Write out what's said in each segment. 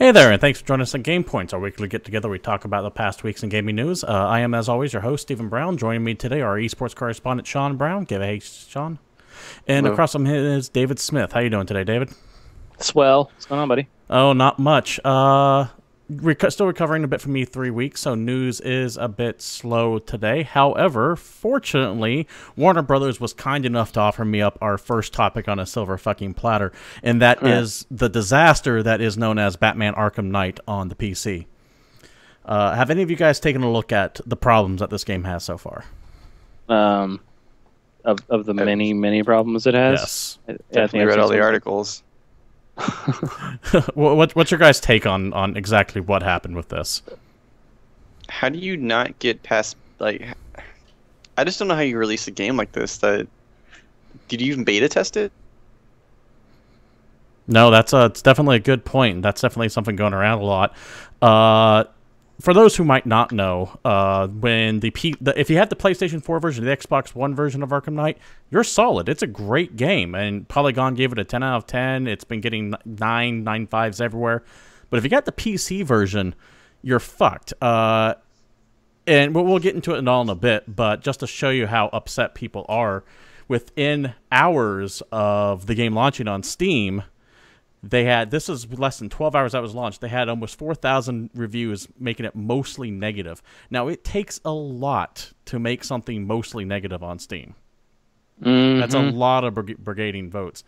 Hey there, and thanks for joining us at Game Points, our weekly get-together. We talk about the past weeks in gaming news. I am, as always, your host, Stephen Brown. Joining me today are esports correspondent, Sean Brown. Give a hey, Sean. And hello. Across from him is David Smith. How you doing today, David? Swell. What's going on, buddy? Oh, not much. Still recovering a bit from E3 week, so news is a bit slow today. However, fortunately, Warner Brothers was kind enough to offer me up our first topic on a silver fucking platter, and that is the disaster that is known as Batman: Arkham Knight on the PC. Have any of you guys taken a look at the problems that this game has so far? Of the many, many problems it has? Yes. I think I read all the articles. What's your guys' take on exactly what happened with this? How do you not get past, like, I just don't know how you release a game like this. That did you even beta test it? No, that's it's definitely a good point. That's definitely something going around a lot. For those who might not know, when if you had the PlayStation 4 version, the Xbox One version of Arkham Knight, you're solid. It's a great game, and Polygon gave it a 10 out of 10. It's been getting 9.95s everywhere. But if you got the PC version, you're fucked. And we'll get into it all in a bit, but just to show you how upset people are, within hours of the game launching on Steam, they had, this is less than 12 hours that was launched, they had almost 4,000 reviews, making it mostly negative. Now, it takes a lot to make something mostly negative on Steam. Mm-hmm. That's a lot of brigading votes.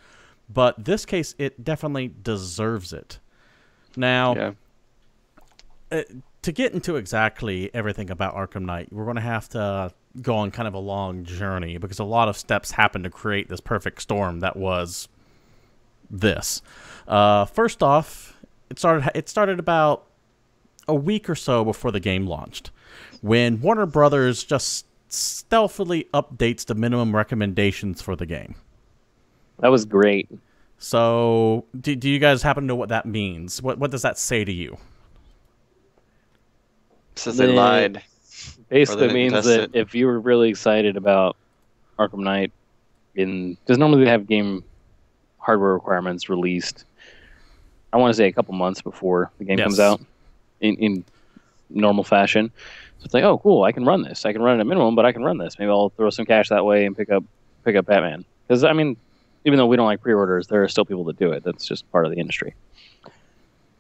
But this case, it definitely deserves it. Now, to get into exactly everything about Arkham Knight, we're going to have to go on kind of a long journey, because a lot of steps happened to create this perfect storm that was this. First off, it started about a week or so before the game launched, when Warner Brothers just stealthily updates the minimum recommendations for the game. That was great. So, do you guys happen to know what that means? What does that say to you? Since they lied. Basically means that if you were really excited about Arkham Knight, because normally they have game hardware requirements released, I want to say, a couple months before the game comes out in normal fashion. So it's like, oh, cool, I can run this. I can run it at minimum, but I can run this. Maybe I'll throw some cash that way and pick up Batman. Because, I mean, even though we don't like pre-orders, there are still people that do it. That's just part of the industry.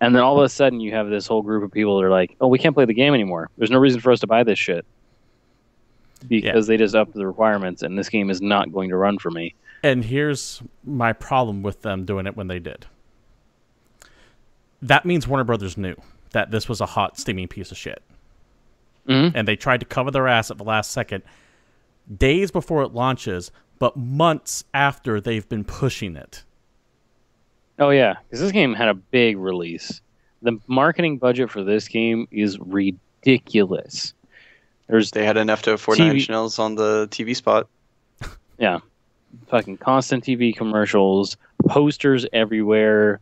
And then all of a sudden you have this whole group of people that are like, oh, we can't play the game anymore. There's no reason for us to buy this shit. Because they just upped the requirements, and this game is not going to run for me. And here's my problem with them doing it when they did. That means Warner Brothers knew that this was a hot, steaming piece of shit. Mm-hmm. And they tried to cover their ass at the last second, days before it launches, but months after they've been pushing it. Oh, yeah. Because this game had a big release. The marketing budget for this game is ridiculous. They had enough to afford Nine Inch Nails on the TV spot. Yeah. Fucking constant TV commercials, posters everywhere,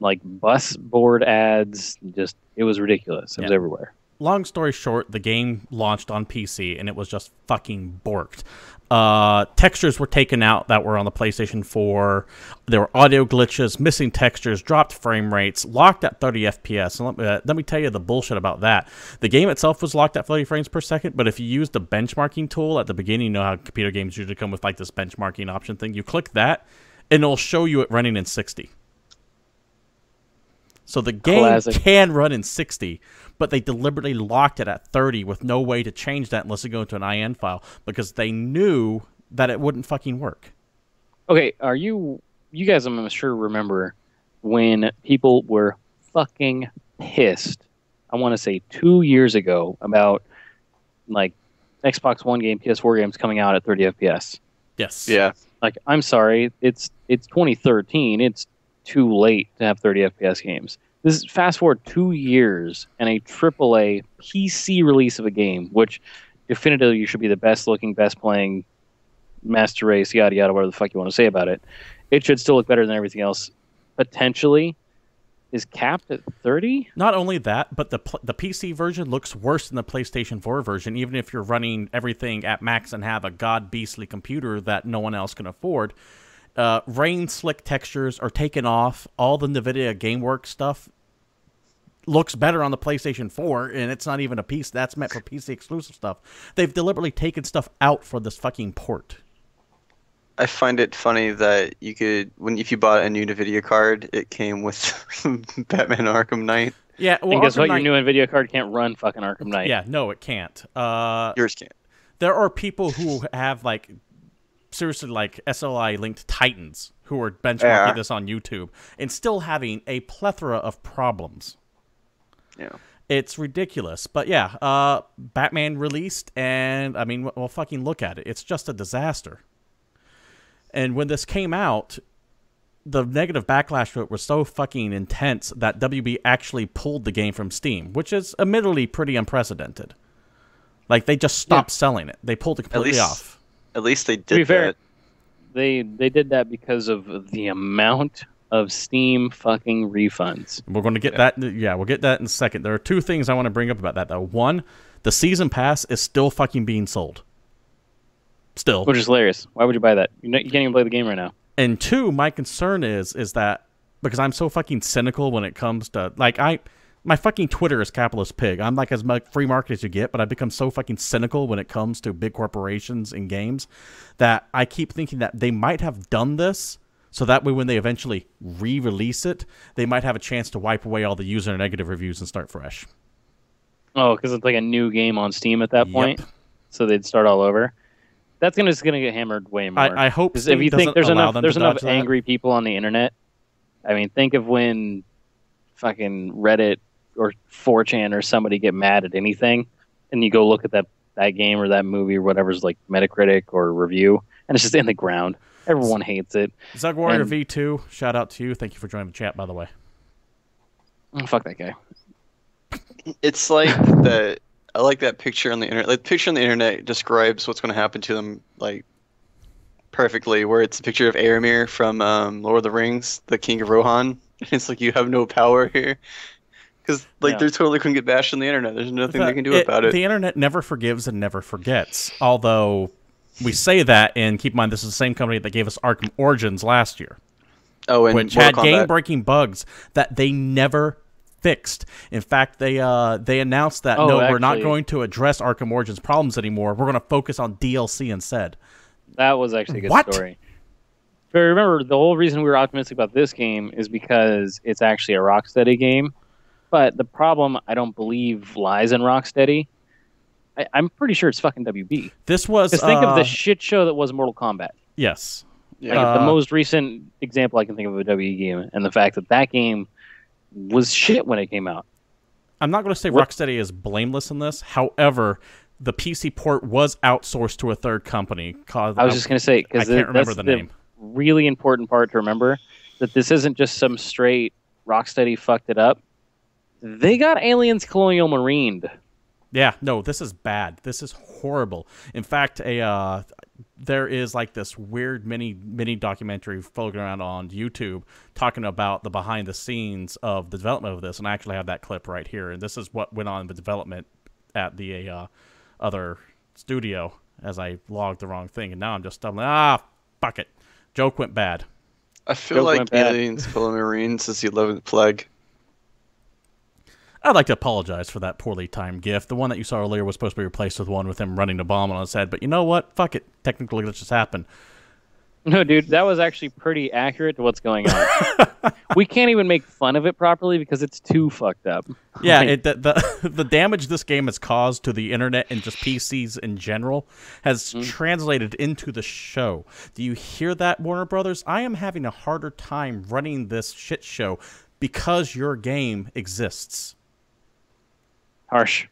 like bus board ads. Just, it was ridiculous. It was everywhere. Long story short, the game launched on PC, and it was just fucking borked. Textures were taken out that were on the PlayStation 4. There were audio glitches, missing textures, dropped frame rates, locked at 30 FPS. And let me tell you the bullshit about that. The game itself was locked at 30 frames per second, but if you use the benchmarking tool at the beginning, you know how computer games usually come with like this benchmarking option thing. You click that, and it'll show you it running in 60. So the game can run in 60, but they deliberately locked it at 30 with no way to change that unless you go into an IN file, because they knew that it wouldn't fucking work. Okay, are you guys, I'm sure, remember when people were fucking pissed, I want to say 2 years ago, about like Xbox One game, PS4 games coming out at 30 FPS? Yes. Yeah. Like, I'm sorry, it's 2013. It's too late to have 30 FPS games. This is fast forward 2 years and a AAA PC release of a game, which definitively should be the best looking, best playing, master race, yada yada, whatever the fuck you want to say about it. It should still look better than everything else. Potentially, is capped at 30. Not only that, but the PC version looks worse than the PlayStation 4 version, even if you're running everything at max and have a god beastly computer that no one else can afford. Rain slick textures are taken off. All the NVIDIA GameWorks stuff looks better on the PlayStation 4, and it's not even a piece that's meant for PC exclusive stuff. They've deliberately taken stuff out for this fucking port. I find it funny that you could, if you bought a new NVIDIA card, it came with Batman Arkham Knight. Yeah, well, and guess what? Your new NVIDIA card can't run fucking Arkham Knight. Yeah, no, it can't. Yours can't. There are people who have, like, seriously, like, SLI-linked Titans who are benchmarking this on YouTube and still having a plethora of problems. Yeah. It's ridiculous. But, yeah, Batman released, and, I mean, well, fucking look at it. It's just a disaster. And when this came out, the negative backlash to it was so fucking intense that WB actually pulled the game from Steam, which is admittedly pretty unprecedented. Like, they just stopped selling it. They pulled it completely off. At least they did that. To be fair, they did that because of the amount of Steam fucking refunds. We're going to get that. Yeah, we'll get that in a second. There are two things I want to bring up about that, though. One, the season pass is still fucking being sold. Still. Which is hilarious. Why would you buy that? You can't even play the game right now. And two, my concern is that because I'm so fucking cynical when it comes to, like, my fucking Twitter is Capitalist Pig. I'm like as much free market as you get, but I've become so fucking cynical when it comes to big corporations and games that I keep thinking that they might have done this so that way when they eventually re-release it, they might have a chance to wipe away all the user negative reviews and start fresh. Oh, because it's like a new game on Steam at that point? So they'd start all over? That's just gonna get hammered way more. I hope. If you think there's enough angry people on the internet, I mean, think of when fucking Reddit or 4chan or somebody get mad at anything, and you go look at that game or that movie or whatever's like Metacritic or review, and it's just in the ground. Everyone hates it. Zug Warrior V2, shout out to you. Thank you for joining the chat, by the way. Oh, fuck that guy. It's like the. I like that picture on the internet. Like, the picture on the internet describes what's going to happen to them, like, perfectly. Where it's a picture of Aramir from Lord of the Rings, the King of Rohan. It's like, you have no power here, because like they totally couldn't get bashed on the internet. There's nothing they can do about it. The internet never forgives and never forgets. Although we say that, and keep in mind, this is the same company that gave us Arkham Origins last year, which had game-breaking bugs that they never fixed. In fact, they announced that we're not going to address Arkham Origins problems anymore. We're going to focus on DLC instead. That was actually a good story. But remember, the whole reason we were optimistic about this game is because it's actually a Rocksteady game. But the problem, I don't believe, lies in Rocksteady. I'm pretty sure it's fucking WB. This was think of the shit show that was Mortal Kombat. Yes, like the most recent example I can think of a WB game, and the fact that that game was shit when it came out. I'm not going to say Rocksteady is blameless in this. However, the PC port was outsourced to a third company. I was just going to say, because I can't remember the name. Really important part to remember, that this isn't just some straight Rocksteady fucked it up. They got Aliens Colonial Marined. Yeah, no, this is bad. This is horrible. In fact, there is like this weird mini documentary floating around on YouTube talking about the behind the scenes of the development of this, and I actually have that clip right here. And this is what went on in the development at the other studio, as I logged the wrong thing, and now I'm just stumbling. Ah, fuck it. Joke went bad. I feel like Aliens Colonial Marines is the 11th plague. I'd like to apologize for that poorly timed GIF. The one that you saw earlier was supposed to be replaced with one with him running a bomb on his head, but you know what? Fuck it. Technically, let's just happen. No, dude, that was actually pretty accurate to what's going on. We can't even make fun of it properly because it's too fucked up. Yeah, like, the damage this game has caused to the internet and just PCs in general has translated into the show. Do you hear that, Warner Brothers? I am having a harder time running this shit show because your game exists. Harsh.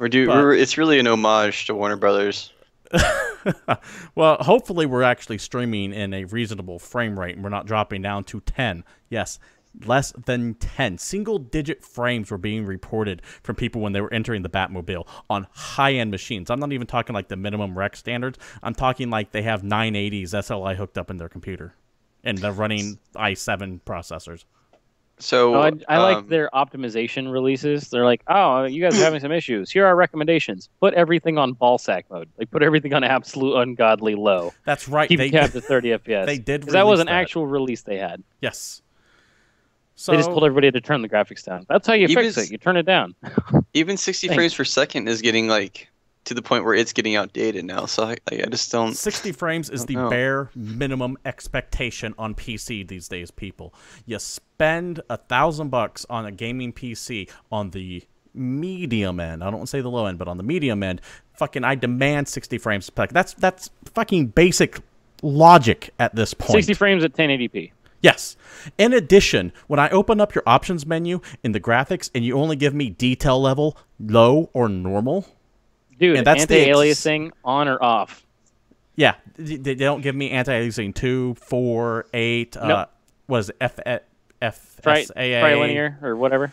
It's really an homage to Warner Brothers. Well, hopefully we're actually streaming in a reasonable frame rate, and we're not dropping down to 10. Yes, less than 10. Single-digit frames were being reported from people when they were entering the Batmobile on high-end machines. I'm not even talking like the minimum rec standards. I'm talking like they have 980s SLI hooked up in their computer, and they're running i7 processors. So I like their optimization releases. They're like, oh, you guys are having some issues. Here are our recommendations. Put everything on ball sack mode. Like, put everything on absolute ungodly low. That's right. Keep it capped to 30 FPS. They did. Because that was an actual release they had. Yes. So they just told everybody to turn the graphics down. That's how you fix it. You turn it down. Even 60 frames per second is getting like to the point where it's getting outdated now. So I just don't. 60 frames is the bare minimum expectation on PC these days, people. You spend $1,000 on a gaming PC on the medium end. I don't want to say the low end, but on the medium end, fucking I demand 60 frames per second. That's fucking basic logic at this point. 60 frames at 1080p. Yes. In addition, when I open up your options menu in the graphics and you only give me detail level, low or normal. Dude, that's anti-aliasing on or off. Yeah. They don't give me anti-aliasing 2, 4, 8, nope. Was Trilinear or whatever.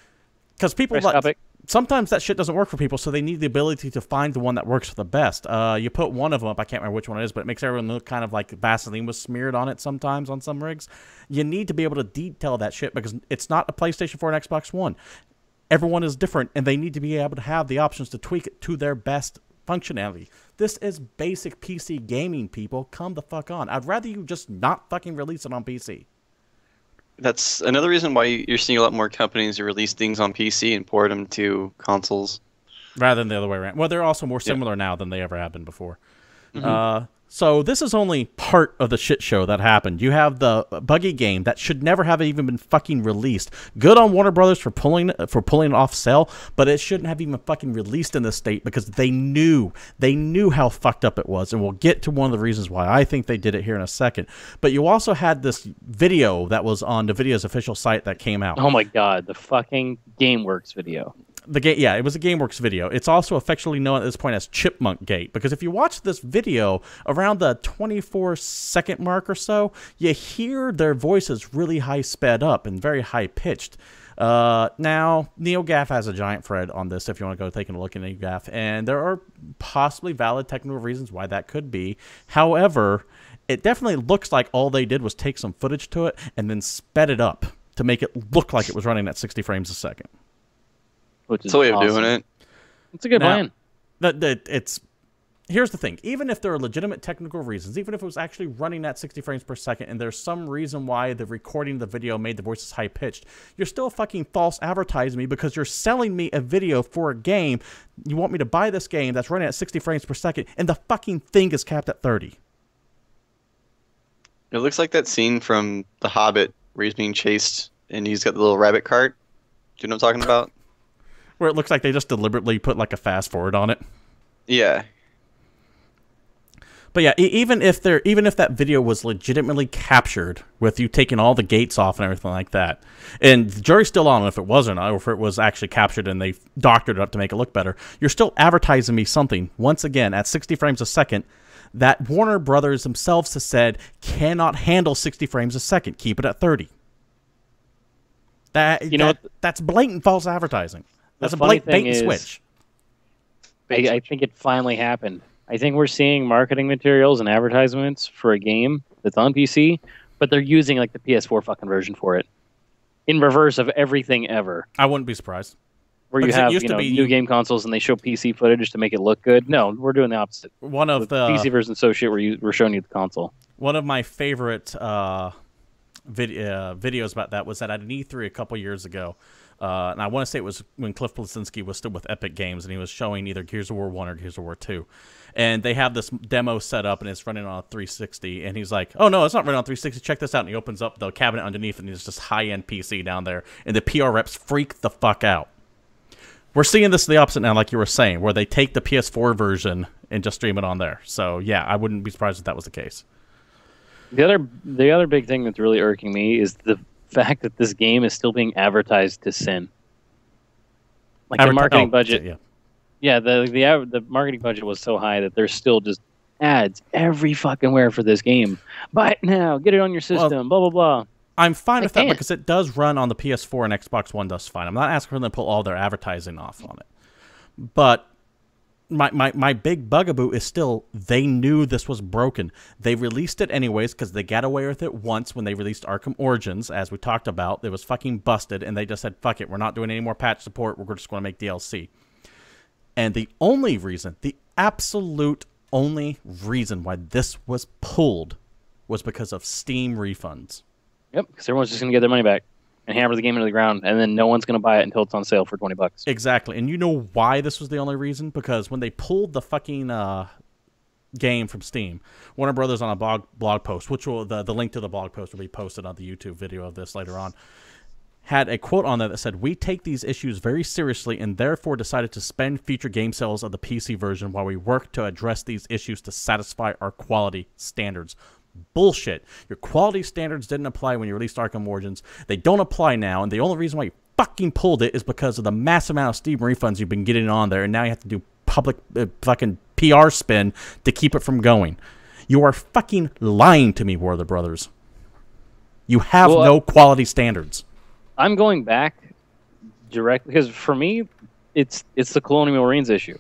Because people like... Sometimes that shit doesn't work for people, so they need the ability to find the one that works for the best. You put one of them up, I can't remember which one it is, but it makes everyone look kind of like Vaseline was smeared on it sometimes on some rigs. You need to be able to detail that shit because it's not a PlayStation 4 and Xbox One. Everyone is different, and they need to be able to have the options to tweak it to their best functionality. This is basic PC gaming, people. Come the fuck on. I'd rather you just not fucking release it on PC. That's another reason why you're seeing a lot more companies release things on PC and port them to consoles. Rather than the other way around. Well, they're also more similar now than they ever have been before. Mm-hmm. So this is only part of the shit show that happened. You have the buggy game that should never have even been fucking released. Good on Warner Brothers for pulling off sale, but it shouldn't have even fucking released in this state because they knew how fucked up it was. And we'll get to one of the reasons why I think they did it here in a second. But you also had this video that was on NVIDIA's official site that came out. Oh my god, the fucking GameWorks video. Yeah, it was a GameWorks video. It's also affectionately known at this point as Chipmunk Gate, because if you watch this video around the 24-second mark or so, you hear their voices really high sped up and very high pitched. Now, Neil Gaff has a giant thread on this if you want to go take a look at Neil Gaff, and there are possibly valid technical reasons why that could be. However, it definitely looks like all they did was take some footage to it and then sped it up to make it look like it was running at 60 frames a second. That's a way of doing it. It's a good plan. Here's the thing. Even if there are legitimate technical reasons, even if it was actually running at 60 frames per second and there's some reason why the recording of the video made the voices high-pitched, you're still fucking false advertising me because you're selling me a video for a game. You want me to buy this game that's running at 60 frames per second, and the fucking thing is capped at 30. It looks like that scene from The Hobbit where he's being chased and he's got the little rabbit cart. Do you know what I'm talking about? Where it looks like they just deliberately put like a fast forward on it. Yeah. But yeah, even if that video was legitimately captured with you taking all the gates off and everything like that, and the jury's still on if it wasn't, or if it was actually captured and they doctored it up to make it look better, you're still advertising me something. Once again, at 60 frames a second, that Warner Brothers themselves has said cannot handle 60 frames a second. Keep it at 30. That's blatant false advertising. That's a bait and switch. I think it finally happened. I think we're seeing marketing materials and advertisements for a game that's on PC, but they're using like the PS4 fucking version for it, in reverse of everything ever. I wouldn't be surprised. Where because you have new game consoles and they show PC footage to make it look good. No, we're doing the opposite. One of the PC version associate we're showing you the console. One of my favorite videos about that was that at an E3 a couple years ago. And I want to say it was when Cliff Bleszinski was still with Epic Games, and he was showing either Gears of War 1 or Gears of War 2. And they have this demo set up, and it's running on a 360. And he's like, oh, no, it's not running on 360. Check this out. And he opens up the cabinet underneath, and there's this high-end PC down there. And the PR reps freak the fuck out. We're seeing this the opposite now, like you were saying, where they take the PS4 version and just stream it on there. So, yeah, I wouldn't be surprised if that was the case. The other big thing that's really irking me is the fact that this game is still being advertised to sin. Like the marketing budget. Yeah, the marketing budget was so high that there's still just ads every fucking where for this game. Buy it now, get it on your system, blah, blah, blah. I'm fine with that because it does run on the PS4 and Xbox One does fine. I'm not asking for them to pull all their advertising off on it. But my big bugaboo is still they knew this was broken. They released it anyways because they got away with it once when they released Arkham Origins, as we talked about. It was fucking busted, and they just said, fuck it, we're not doing any more patch support. We're just going to make DLC. And the only reason, the absolute only reason why this was pulled was because of Steam refunds. Yep, because everyone's just going to get their money back. and hammer the game into the ground, and then no one's going to buy it until it's on sale for $20. Exactly. And you know why this was the only reason? Because when they pulled the fucking game from Steam, Warner Brothers on a blog post, which will the link to the blog post will be posted on the YouTube video of this later on, had a quote on that said, "We take these issues very seriously and therefore decided to suspend future game sales of the PC version while we work to address these issues to satisfy our quality standards." Bullshit. Your quality standards didn't apply when you released Arkham Origins. They don't apply now, and the only reason why you fucking pulled it is because of the massive amount of Steam refunds you've been getting on there, and now you have to do public fucking PR spin to keep it from going. You are fucking lying to me, Warner Brothers. You have no quality standards. I'm going back directly, because for me, it's the Colonial Marines issue,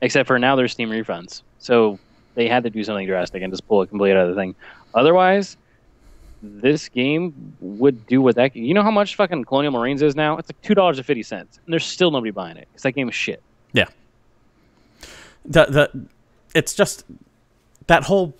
except for now there's Steam refunds. So they had to do something drastic and just pull it completely out of the thing. Otherwise, this game would do what that... You know how much fucking Colonial Marines is now? It's like $2.50, and there's still nobody buying it, because that game is shit. Yeah. It's just... That whole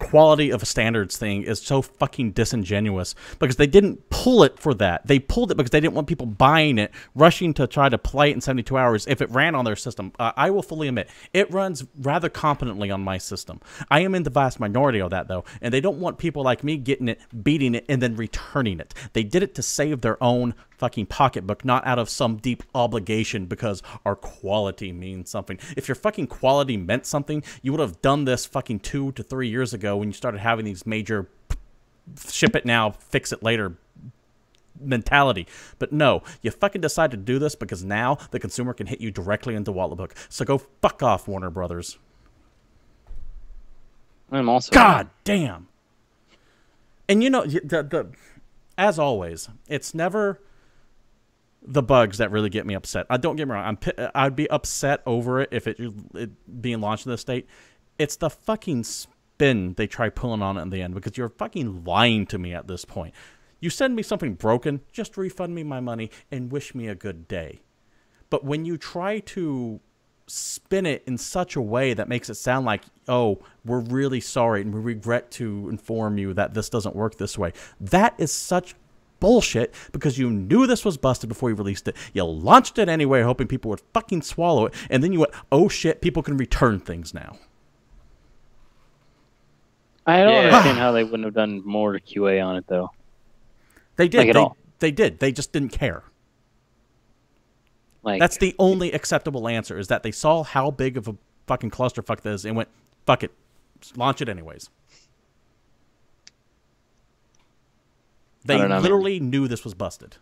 quality of standards thing is so fucking disingenuous, because they didn't pull it for that. They pulled it because they didn't want people buying it, rushing to try to play it in 72 hours if it ran on their system. I will fully admit, it runs rather competently on my system. I am in the vast minority of that, though, and they don't want people like me getting it, beating it, and then returning it. They did it to save their own fucking pocketbook, not out of some deep obligation because our quality means something. If your fucking quality meant something, you would have done this fucking 2 to 3 years ago when you started having these major ship it now, fix it later mentality. But no, you fucking decide to do this because now the consumer can hit you directly in the wallet book. So go fuck off, Warner Brothers. I'm also... God damn! And you know, as always, it's never... the bugs that really get me upset. I don't get me wrong. I'd be upset over it if it being launched in this state. It's the fucking spin they try pulling on it in the end, because you're fucking lying to me at this point. You send me something broken, just refund me my money and wish me a good day. But when you try to spin it in such a way that makes it sound like, oh, we're really sorry and we regret to inform you that this doesn't work this way, that is such bullshit, because you knew this was busted before you released it. You launched it anyway hoping people would fucking swallow it, and then you went, oh shit, people can return things now. I don't understand how they wouldn't have done more QA on it, though. They did. Like they did. They just didn't care. Like, that's the only acceptable answer, is that they saw how big of a fucking clusterfuck this is and went, fuck it, just launch it anyways. They literally knew this was busted.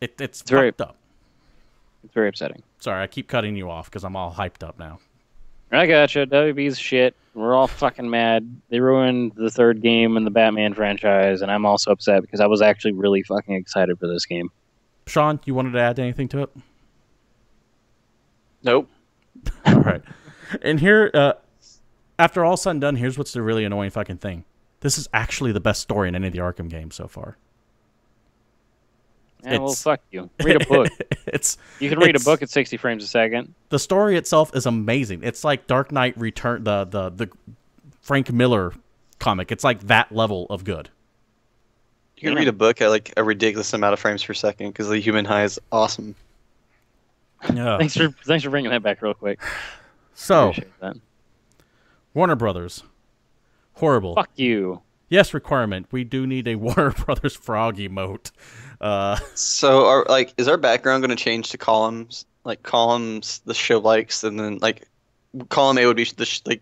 It's fucked up. It's very upsetting. Sorry, I keep cutting you off because I'm all hyped up now. I gotcha. WB's shit. We're all fucking mad. They ruined the third game in the Batman franchise, and I'm also upset because I was actually really fucking excited for this game. Sean, you wanted to add anything to it? Nope. All right. And here, after all said and done, here's what's the really annoying fucking thing. This is actually the best story in any of the Arkham games so far. Yeah, well, fuck you. Read a book. You can read a book at 60 frames a second. The story itself is amazing. It's like Dark Knight Return, the Frank Miller comic. It's like that level of good. You can read a book at like a ridiculous amount of frames per second because the human high is awesome. Yeah. thanks for bringing that back real quick. So, Warner Brothers. Horrible. Fuck you. Yes, requirement. We do need a Warner Brothers frog emote. So, is our background going to change to columns? Like columns the show likes, and then like column A would be the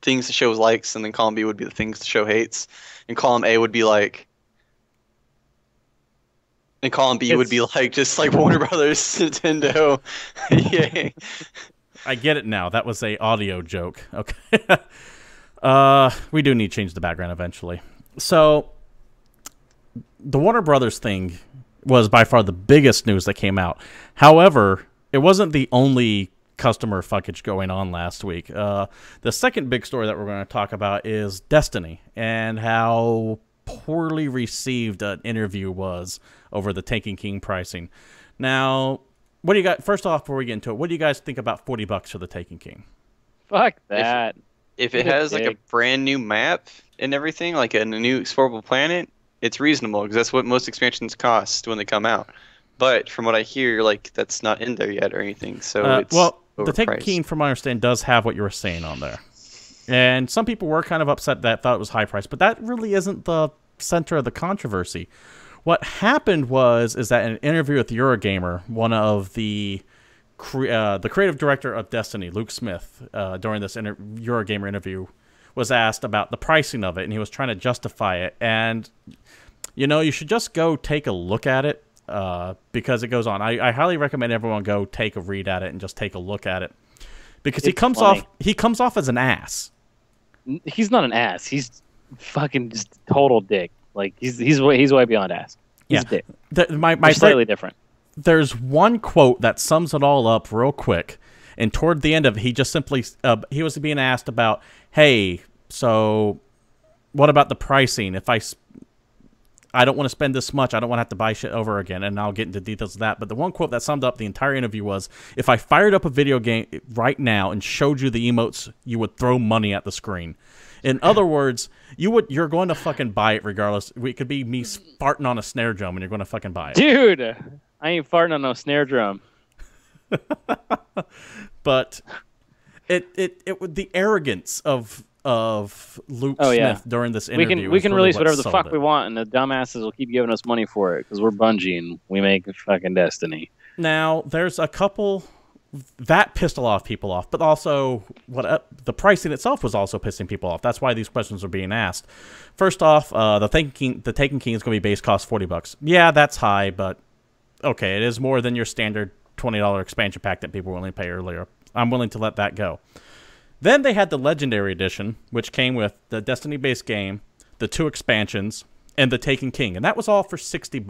things the show likes, and then column B would be the things the show hates, and column A would be like, and column B would be like just like Warner Brothers, Nintendo. Yay. I get it now. That was a audio joke. Okay. We do need to change the background eventually. So, the Warner Brothers thing was by far the biggest news that came out. However, it wasn't the only customer fuckage going on last week. The second big story that we're going to talk about is Destiny and how poorly received an interview was over the Taken King pricing. Now, what do you got? First off, before we get into it, what do you guys think about $40 for the Taken King? Fuck that. If it has like a brand new map and everything, like a new explorable planet, it's reasonable because that's what most expansions cost when they come out. But from what I hear, like that's not in there yet or anything. So it's well, overpriced. The Taken King, from my understanding, does have what you were saying on there, and some people were kind of upset that thought it was high price, but that really isn't the center of the controversy. What happened was is that in an interview with Eurogamer, one of the creative director of Destiny, Luke Smith, during this Eurogamer interview, was asked about the pricing of it, and he was trying to justify it. And, you know, you should just go take a look at it because it goes on. I highly recommend everyone go take a read at it and just take a look at it because he comes off as an ass. He's not an ass. He's fucking just total dick. Like he's way beyond ass. He's yeah. A dick. They're slightly different. There's one quote that sums it all up real quick. And toward the end of it, he just simply he was being asked about, hey, so what about the pricing? If I don't want to spend this much, I don't want to have to buy shit over again. And I'll get into details of that. But the one quote that summed up the entire interview was, if I fired up a video game right now and showed you the emotes, you would throw money at the screen. In other words, you're going to fucking buy it regardless. It could be me farting on a snare drum and you're going to fucking buy it. Dude, I ain't farting on no snare drum. But it the arrogance of Luke Smith during this interview. We can release whatever the fuck we want, and the dumbasses will keep giving us money for it because we're Bungie and we make fucking Destiny. Now there's a couple that pissed a lot of people off, but also the pricing itself was also pissing people off. That's why these questions are being asked. First off, the Taken King is going to be base cost $40. Yeah, that's high, but okay, it is more than your standard $20 expansion pack that people were willing to pay earlier. I'm willing to let that go. Then they had the Legendary Edition, which came with the Destiny-based game, the 2 expansions, and the Taken King. And that was all for $60.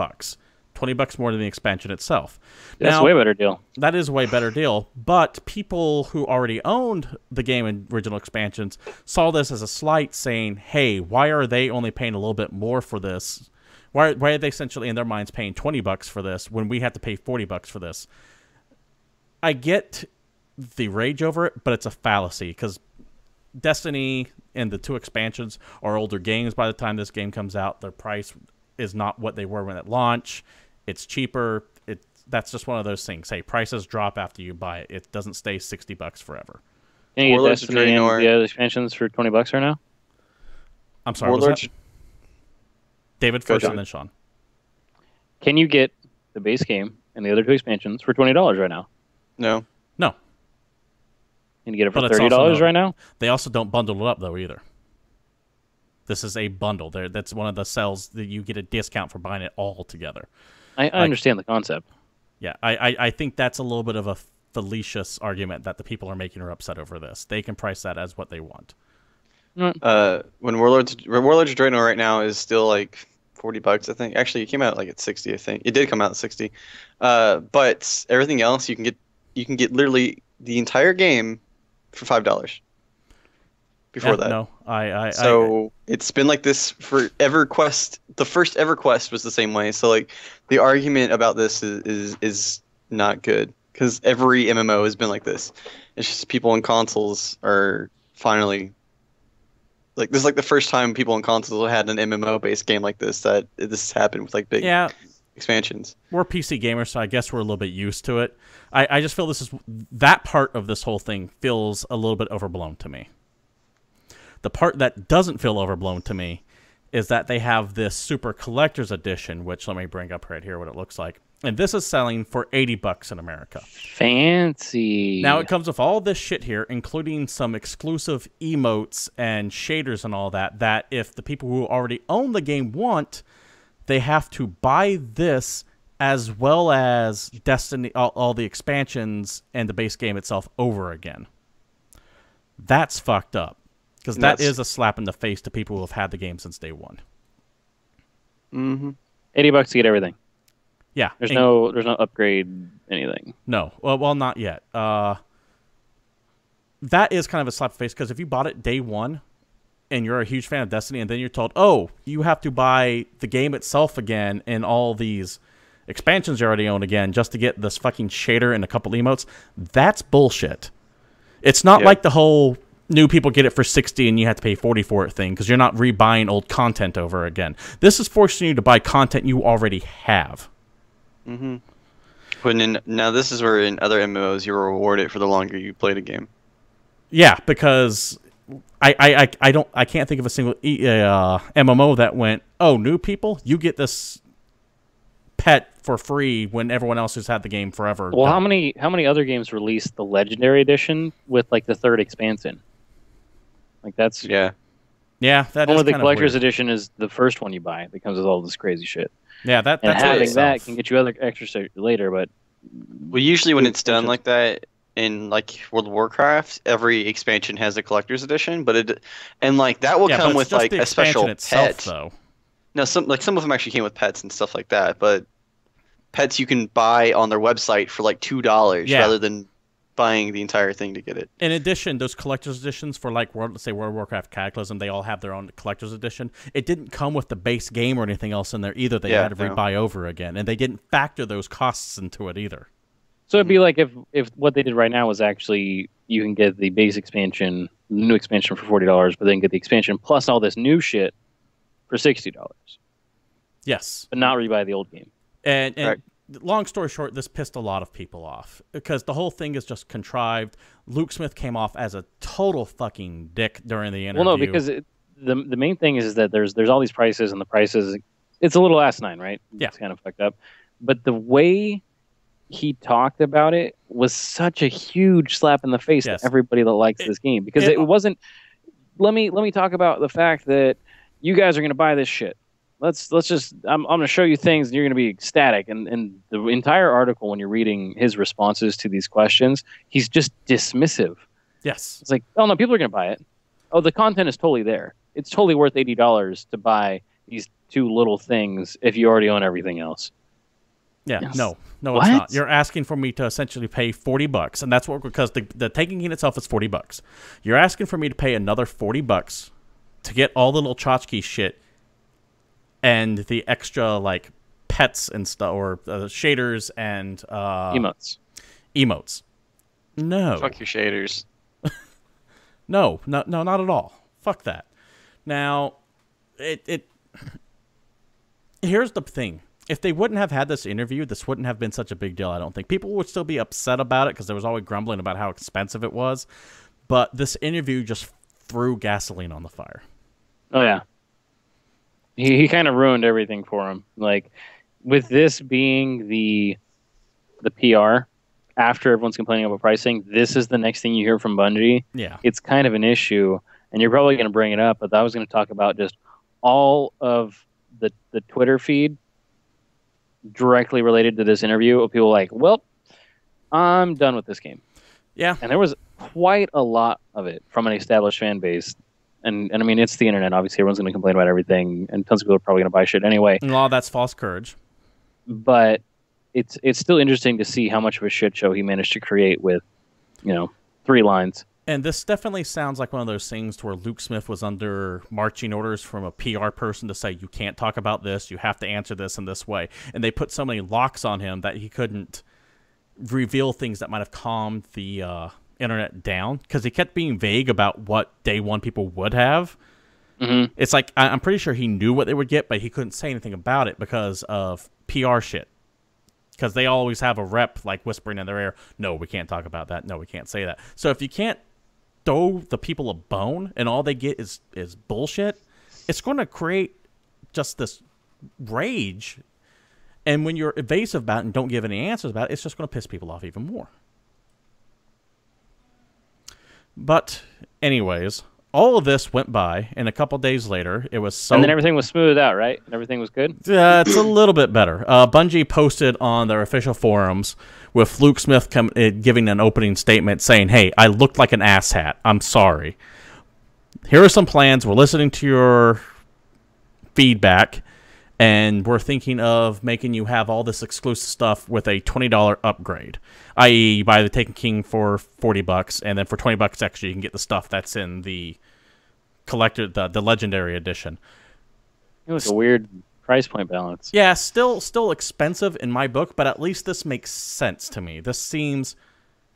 $20 more than the expansion itself. That's a way better deal. That is a way better deal. But people who already owned the game and original expansions saw this as a slight saying, hey, why are they only paying a little bit more for this? Why are they essentially, in their minds, paying $20 for this when we have to pay $40 for this? I get the rage over it, but it's a fallacy because Destiny and the 2 expansions are older games. By the time this game comes out, their price is not what they were when it launched. It's cheaper. That's just one of those things. Hey, prices drop after you buy it. It doesn't stay $60 forever. Can you get Destiny and the other expansions for $20 right now? I'm sorry, was that? David first and then Sean. Can you get the base game and the other 2 expansions for $20 right now? No. No. Can you get it for $30 right now? They also don't bundle it up, though, either. This is a bundle. That's one of the sells that you get a discount for buying it all together. I understand the concept. Yeah, I think that's a little bit of a fallacious argument that the people are making are upset over this. They can price that as what they want. When Warlords of Draenor right now is still like $40, I think. Actually, it came out like at 60, I think. It did come out at 60. But everything else you can get. You can get literally the entire game for $5 before that. No, so it's been like this for EverQuest. The first EverQuest was the same way. So like the argument about this is not good because every MMO has been like this. It's just people on consoles are finally like this is like the first time people on consoles had an MMO based game like this that this happened with like big expansions. We're PC gamers, so I guess we're a little bit used to it. I just feel that part of this whole thing feels a little bit overblown to me. The part that doesn't feel overblown to me is that they have this Super Collector's Edition, which let me bring up right here what it looks like. And this is selling for $80 in America. Fancy. Now it comes with all this shit here, including some exclusive emotes and shaders and all that, that if the people who already own the game want, they have to buy this as well as Destiny, all the expansions and the base game itself over again. That's fucked up because that is a slap in the face to people who have had the game since day one. Mm-hmm. $80 to get everything. Yeah, there's no upgrade anything. No, well, not yet. That is kind of a slap in the face because if you bought it day one, and you're a huge fan of Destiny, and then you're told, oh, you have to buy the game itself again and all these expansions you already own again just to get this fucking shader and a couple emotes, that's bullshit. It's not like the whole new people get it for 60 and you have to pay 40 for it thing, because you're not rebuying old content over again. This is forcing you to buy content you already have. Mm-hmm. But now this is where in other MMOs you're rewarded for the longer you played a game. Yeah, because I can't think of a single MMO that went, oh, new people, you get this pet for free when everyone else who's had the game forever. Well, how many other games released the Legendary Edition with like the third expansion? Like that's yeah. That only is the Collector's Edition is the first one you buy that comes with all this crazy shit. Yeah, that's having that can get you other extra stuff later, but well, usually when it's done like that. In like World of Warcraft, every expansion has a collector's edition, but it and like that will come with like a special pet. Though. No, some of them actually came with pets and stuff like that, but pets you can buy on their website for like $2 rather than buying the entire thing to get it. In addition, those collector's editions for like let's say World of Warcraft Cataclysm, they all have their own collector's edition. It didn't come with the base game or anything else in there either. They had to rebuy over again, and they didn't factor those costs into it either. So it'd be like if what they did right now was actually you can get the base expansion, new expansion for $40, but then get the expansion plus all this new shit for $60. Yes, but not rebuy the old game. And right. Long story short, this pissed a lot of people off because the whole thing is just contrived. Luke Smith came off as a total fucking dick during the interview. Well, no, because the main thing is that there's all these prices and the prices it's a little asinine, right? Yeah, it's kind of fucked up. But the way he talked about it was such a huge slap in the face to everybody that likes this game, because it wasn't let me talk about the fact that you guys are going to buy this shit. Let's just I'm going to show you things and you're going to be ecstatic, and the entire article when you're reading his responses to these questions, he's just dismissive. Yes. It's like, "Oh no, people are going to buy it. Oh, the content is totally there. It's totally worth $80 to buy these two little things if you already own everything else." Yeah, yes. No, what? It's not. You're asking for me to essentially pay $40, and that's what because the Taken King itself is $40. You're asking for me to pay another $40 to get all the little tchotchke shit and the extra like pets and stuff or shaders and emotes. No, fuck your shaders. no, not at all. Fuck that. Now, it here's the thing. If they wouldn't have had this interview, this wouldn't have been such a big deal, I don't think. People would still be upset about it because there was always grumbling about how expensive it was. But this interview just threw gasoline on the fire. Oh, yeah. He kind of ruined everything for him. Like, with this being the PR, after everyone's complaining about pricing, this is the next thing you hear from Bungie. Yeah. It's kind of an issue, and you're probably going to bring it up, but I was going to talk about just all of the Twitter feed directly related to this interview of people like, well, I'm done with this game. Yeah. And there was quite a lot of it from an established fan base. And I mean, it's the internet. Obviously, everyone's going to complain about everything, and tons of people are probably going to buy shit anyway. And a lot of that's false courage. But it's still interesting to see how much of a shit show he managed to create with, you know, 3 lines. And this definitely sounds like one of those things to where Luke Smith was under marching orders from a PR person to say, you can't talk about this, you have to answer this in this way. And they put so many locks on him that he couldn't reveal things that might have calmed the internet down, because he kept being vague about what day one people would have. Mm-hmm. It's like, I'm pretty sure he knew what they would get, but he couldn't say anything about it because of PR shit. Because they always have a rep like whispering in their ear, no, we can't talk about that, no, we can't say that. So if you can't throw the people a bone and all they get is bullshit, it's going to create just this rage. And when you're evasive about it and don't give any answers about it, it's just going to piss people off even more. But anyways, all of this went by, and a couple days later, it was so... And then everything was smoothed out, right? And everything was good? Yeah, it's a little bit better. Bungie posted on their official forums with Luke Smith giving an opening statement saying, hey, I looked like an asshat. I'm sorry. Here are some plans. We're listening to your feedback, and we're thinking of making you have all this exclusive stuff with a $20 upgrade, i.e. you buy the Taken King for $40, and then for $20 extra you can get the stuff that's in the collector, the Legendary Edition. It was a weird price point balance. Yeah, still expensive in my book, but at least this makes sense to me. This seems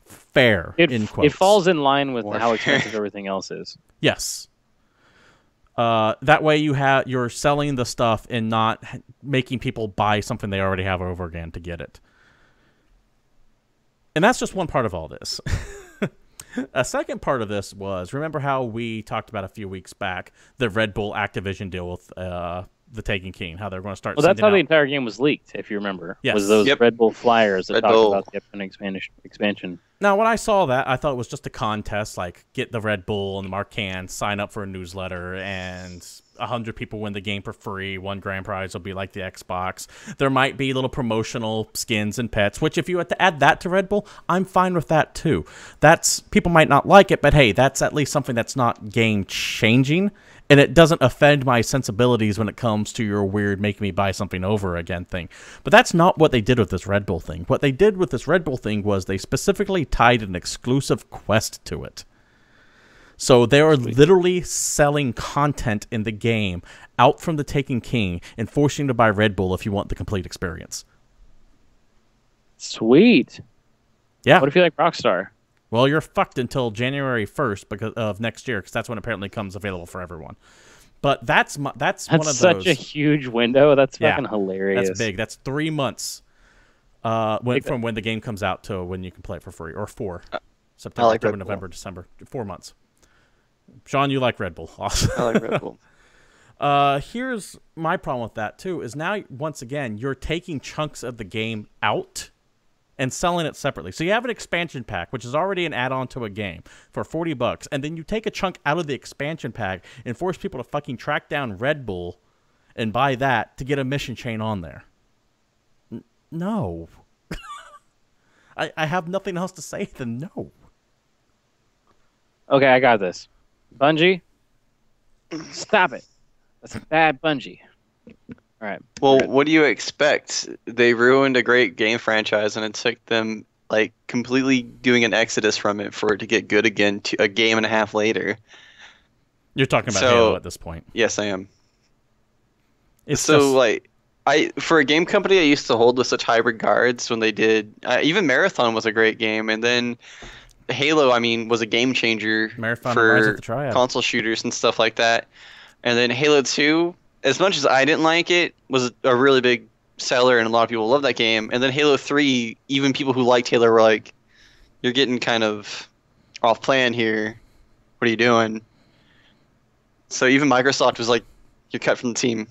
fair. It falls in line with how expensive everything else is. Yes. That way you're selling the stuff and not making people buy something they already have over again to get it. And that's just one part of all this. A second part of this was, remember how we talked about a few weeks back the Red Bull Activision deal with the Taken King, how they're going to start. Well, that's how the entire game was leaked, if you remember. Yes. Was those Red Bull flyers that talked about the upcoming expansion. Now, when I saw that, I thought it was just a contest, like get the Red Bull and the Marcan, sign up for a newsletter, and 100 people win the game for free. One grand prize will be like the Xbox. There might be little promotional skins and pets, which if you had to add that to Red Bull, I'm fine with that too. That's, people might not like it, but hey, that's at least something that's not game-changing, and it doesn't offend my sensibilities when it comes to your weird make me buy something over again thing. But that's not what they did with this Red Bull thing. What they did with this Red Bull thing was they specifically tied an exclusive quest to it. So they are literally selling content in the game out from the Taken King and forcing you to buy Red Bull if you want the complete experience. Sweet. Yeah. What if you like Rockstar? Well, you're fucked until January 1st because of next year, because that's when apparently comes available for everyone. But that's one of those. That's such a huge window. That's fucking hilarious. That's big. That's 3 months from when the game comes out to when you can play it for free, or 4. September, like October, November, December. 4 months. Sean, you like Red Bull. Awesome. I like Red Bull. Here's my problem with that, too, is now, once again, you're taking chunks of the game out and selling it separately. So you have an expansion pack, which is already an add-on to a game for $40, and then you take a chunk out of the expansion pack and force people to fucking track down Red Bull and buy that to get a mission chain on there. No. I have nothing else to say than no. Okay, I got this. Bungie, stop it. That's a bad Bungie. All right. Well, what do you expect? They ruined a great game franchise, and it took them like completely doing an exodus from it for it to get good again to a game and a half later. You're talking about Halo at this point. Yes, I am. It's so just... like, for a game company I used to hold with such high regards when they did even Marathon was a great game, and then Halo, I mean, was a game changer for console shooters and stuff like that. And then Halo 2, as much as I didn't like it, was a really big seller, and a lot of people loved that game. And then Halo 3, even people who liked Halo were like, you're getting kind of off plan here. What are you doing? So even Microsoft was like, you're cut from the team.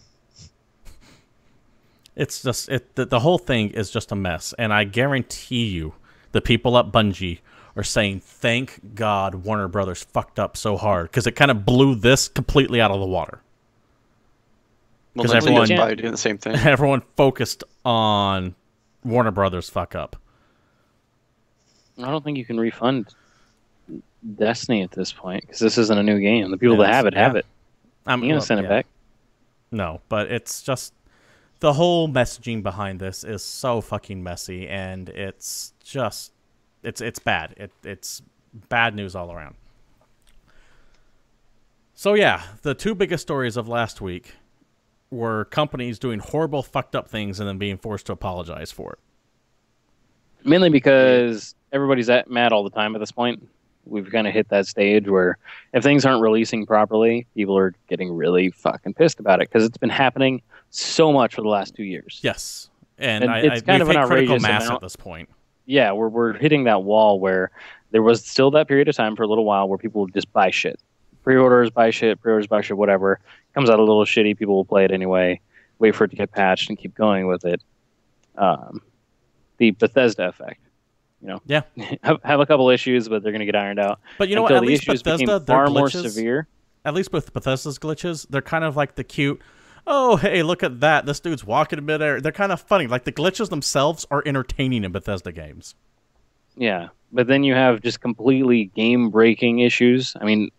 It's just, the whole thing is just a mess. And I guarantee you, the people at Bungie are saying, thank God Warner Brothers fucked up so hard, because it kind of blew this completely out of the water. Because everyone doing the same thing. Everyone focused on Warner Brothers fuck up. I don't think you can refund Destiny at this point, because this isn't a new game. The people that have it have it. I'm going to send it back. No, but it's just the whole messaging behind this is so fucking messy, and it's just it's bad. It's bad news all around. So yeah, the two biggest stories of last week were companies doing horrible, fucked up things and then being forced to apologize for it. Mainly because everybody's mad all the time at this point. We've kind of hit that stage where if things aren't releasing properly, people are getting really fucking pissed about it, because it's been happening so much for the last 2 years. Yes. And it's kind of an outrageous critical mass at this point. Yeah, we're hitting that wall where there was still that period of time for a little while where people would just buy shit. Pre-orders, buy shit, pre-orders, buy shit, whatever. Comes out a little shitty, people will play it anyway, wait for it to get patched and keep going with it. The Bethesda effect. You know, yeah. have a couple issues, but they're going to get ironed out. But you know what, at least Bethesda, far more severe. At least with Bethesda's glitches, they're kind of like the cute, oh, hey, look at that. This dude's walking in midair. They're kind of funny. Like, the glitches themselves are entertaining in Bethesda games. Yeah, but then you have just completely game-breaking issues. I mean,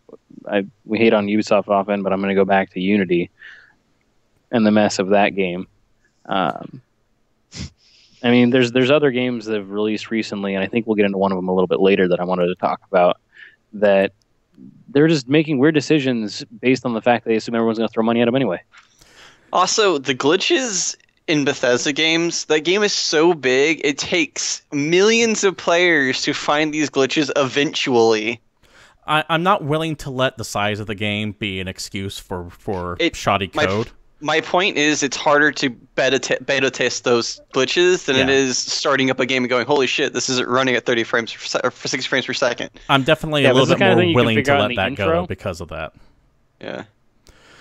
we hate on Ubisoft often, but I'm going to go back to Unity and the mess of that game. I mean, there's other games that have released recently, and I think we'll get into one of them a little bit later that I wanted to talk about, that they're just making weird decisions based on the fact that they assume everyone's going to throw money at them anyway. Also, the glitches in Bethesda games, that game is so big, it takes millions of players to find these glitches eventually. I'm not willing to let the size of the game be an excuse for shoddy code. My point is, it's harder to beta test those glitches than it is starting up a game and going, holy shit, this isn't running at 30 frames for 60 frames per second. I'm definitely a little bit more willing to let that go because of that. Yeah.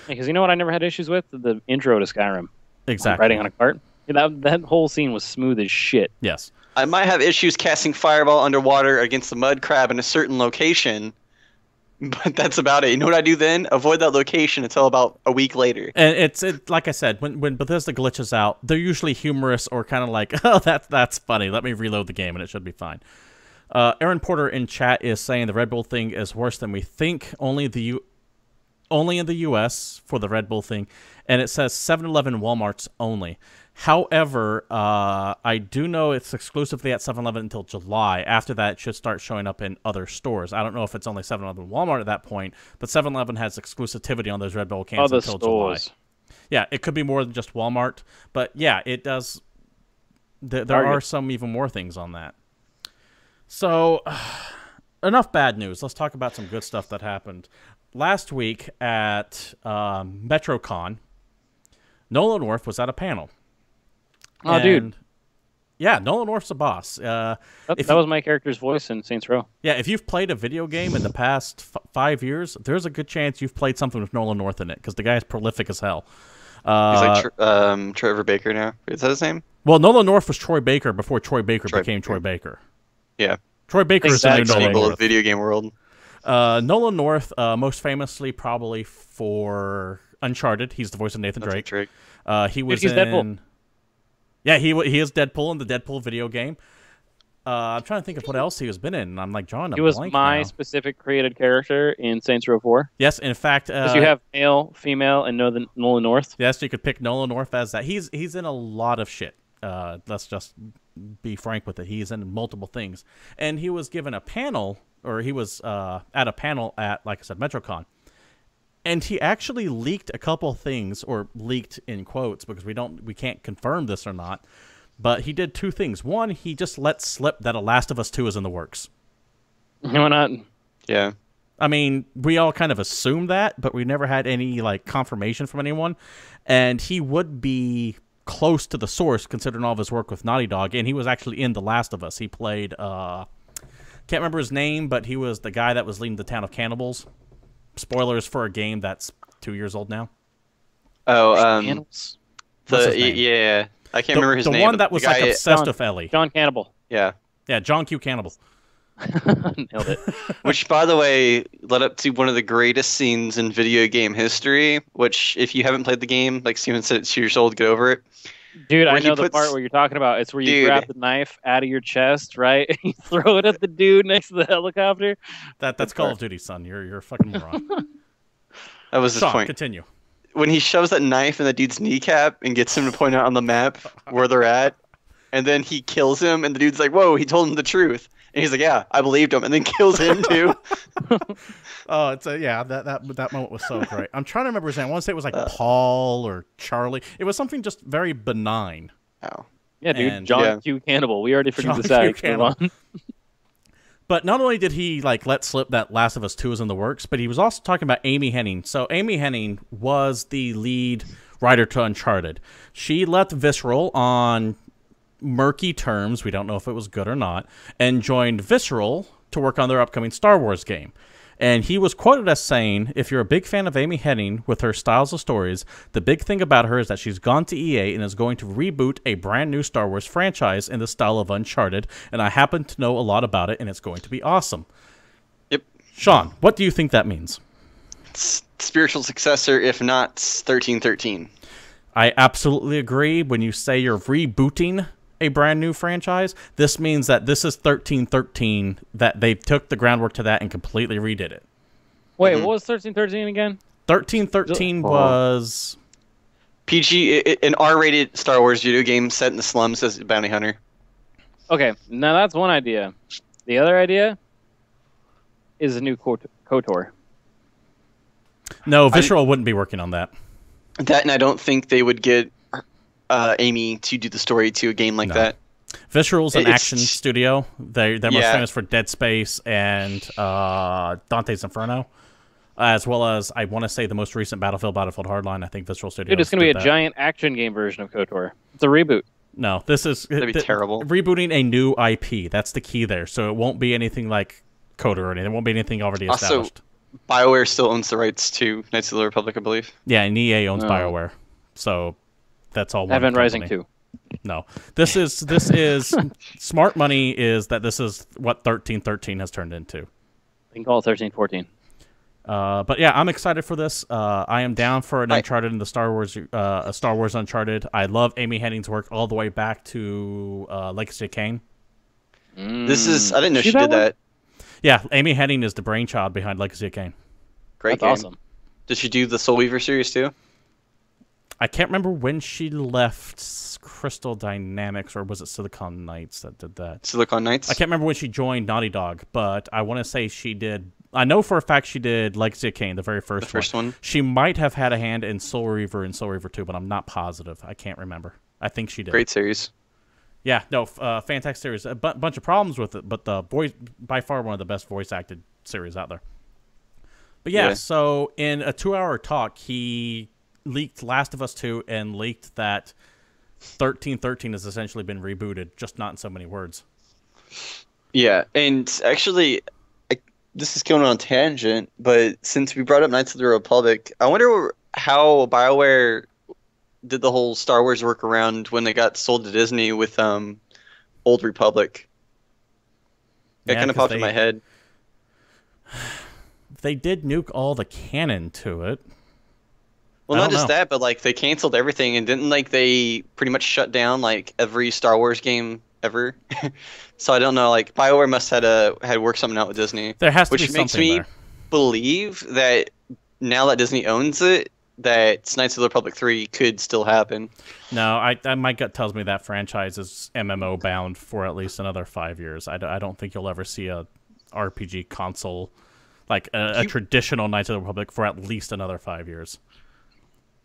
Because you know what I never had issues with? The intro to Skyrim. Exactly. Riding on a cart. That whole scene was smooth as shit. Yes. I might have issues casting Fireball underwater against the mud crab in a certain location, but that's about it. You know what I do then? Avoid that location until about a week later. And it's like I said, when Bethesda glitches out, they're usually humorous or kind of like, oh, that's funny. Let me reload the game and it should be fine. Aaron Porter in chat is saying the Red Bull thing is worse than we think. Only in the U.S. for the Red Bull thing, and it says 7-Eleven Walmarts only. However, I do know it's exclusively at 7-Eleven until July. After that, it should start showing up in other stores. I don't know if it's only 7-Eleven Walmart at that point, but 7-Eleven has exclusivity on those Red Bull cans until stores. July. Yeah, it could be more than just Walmart, but yeah, it does. There are some even more things on that. So, enough bad news. Let's talk about some good stuff that happened. Last week at MetroCon, Nolan North was at a panel. Oh, and, dude. Yeah, Nolan North's a boss. That was my character's voice in Saints Row. Yeah, if you've played a video game in the past 5 years, there's a good chance you've played something with Nolan North in it, because the guy's prolific as hell. He's like Trevor Baker now. Is that his name? Well, Nolan North was Troy Baker before Troy Baker became Troy Baker. Yeah. Troy Baker is the new Nolan North. Of video game world. Nolan North, most famously probably for Uncharted. He's the voice of Nathan Drake. He was in Deadpool. Yeah, he is Deadpool in the Deadpool video game. I'm trying to think of what else he has been in. I'm like, John, I'm blanking now. He was my specific created character in Saints Row 4. Yes, in fact. Because you have male, female, and Nolan North. Yes, you could pick Nolan North as that. He's in a lot of shit. Let's just be frank with it. He's in multiple things. And he was given a panel, or he was at a panel at, like I said, MetroCon. And he actually leaked a couple things, or leaked in quotes, because we can't confirm this or not. But he did two things. One, he just let slip that The Last of Us 2 is in the works. Why not? Yeah. I mean, we all kind of assumed that, but we never had any like confirmation from anyone. And he would be close to the source, considering all of his work with Naughty Dog. And he was actually in The Last of Us. He played... can't remember his name, but he was the guy that was leading the town of cannibals. Spoilers for a game that's 2 years old now. Oh, yeah, I can't remember his name. The one that was like obsessed with Ellie. John Cannibal. Yeah. Yeah, John Q. Cannibal. Nailed it. Which, by the way, led up to one of the greatest scenes in video game history, which, if you hahaven't played the game, like Steven said, it's 2 years old, get over it. Dude, I know the part where you're talking about. It's where you grab the knife out of your chest, right? And you throw it at the dude next to the helicopter. That's Call of Duty, son. You're a fucking moron. That was his point. Continue. When he shoves that knife in the dude's kneecap and gets him to point out on the map where they're at, and then he kills him, and the dude's like, whoa, he told him the truth. And he's like, yeah, I believed him, and then kills him, too. Oh, it's yeah, that moment was so great. I'm trying to remember his name. I want to say it was like Paul or Charlie. It was something just very benign. Oh. Yeah, dude, and John Q. Cannibal. We already figured this out. But not only did he like let slip that Last of Us 2 is in the works, but he was also talking about Amy Hennig. So Amy Hennig was the lead writer to Uncharted. She left Visceral on... murky terms. We don't know if it was good or not, and joined Visceral to work on their upcoming Star Wars game. And he was quoted as saying, if you're a big fan of Amy Hennig with her styles of stories, the big thing about her is that she's gone to EA and is going to reboot a brand new Star Wars franchise in the style of Uncharted, and I happen to know a lot about it, and it's going to be awesome. Yep. Sean, what do you think that means? Spiritual successor, if not 1313. I absolutely agree. When you say you're rebooting a brand new franchise, this means that this is 1313, that they took the groundwork to that and completely redid it. Wait, what was 1313 again? 1313 was PG, an R-rated Star Wars video game set in the slums as a bounty hunter. Okay, now that's one idea. The other idea is a new KOTOR. No, Visceral wouldn't be working on that. That, and I don't think they would get Amy to do the story to a game like that. Visceral's an action studio. They're most famous for Dead Space and Dante's Inferno, as well as, I want to say, the most recent Battlefield Hardline. I think Visceral Studios. Dude, it's going to be a giant action game version of KOTOR. It's a reboot. No, this is... That'd be terrible. Rebooting a new IP. That's the key there. So it won't be anything like KOTOR or anything. It won't be anything already established. Also, BioWare still owns the rights to Knights of the Republic, I believe. Yeah, and EA owns BioWare. So that's all one company. Rising 2. No. This is smart money is that this is what 1313 has turned into. I can call it 1314. But yeah, I'm excited for this. I am down for an Uncharted in the Star Wars Uncharted. I love Amy Hennig's work all the way back to Legacy of Kain. This is I didn't know she did that. Yeah, Amy Hennig is the brainchild behind Legacy of Kain. Great game. Awesome. Did she do the Soulweaver series too? I can't remember when she left Crystal Dynamics, or was it Silicon Knights that did that? Silicon Knights? I can't remember when she joined Naughty Dog, but I want to say she did... I know for a fact she did Legacy of Kain, the very first one. She might have had a hand in Soul Reaver and Soul Reaver 2, but I'm not positive. I can't remember. I think she did. Great series. Yeah, no, fantastic series. A bunch of problems with it, but the boy, by far one of the best voice-acted series out there. But yeah, so in a 2-hour talk, he... leaked Last of Us 2 and leaked that 1313 has essentially been rebooted, just not in so many words. Yeah, and actually, this is going on a tangent, but since we brought up Knights of the Republic, I wonder how BioWare did the whole Star Wars workaround when they got sold to Disney with Old Republic. That kind of popped in my head. They did nuke all the canon to it. Well, not just that, but like they canceled everything, and didn't like they pretty much shut down like every Star Wars game ever. So I don't know, like BioWare must had worked something out with Disney. There has to be something there. Which makes me believe that now that Disney owns it, that Knights of the Republic 3 could still happen. No, my gut tells me that franchise is MMO bound for at least another 5 years. I don't think you'll ever see a RPG console like a traditional Knights of the Republic for at least another 5 years.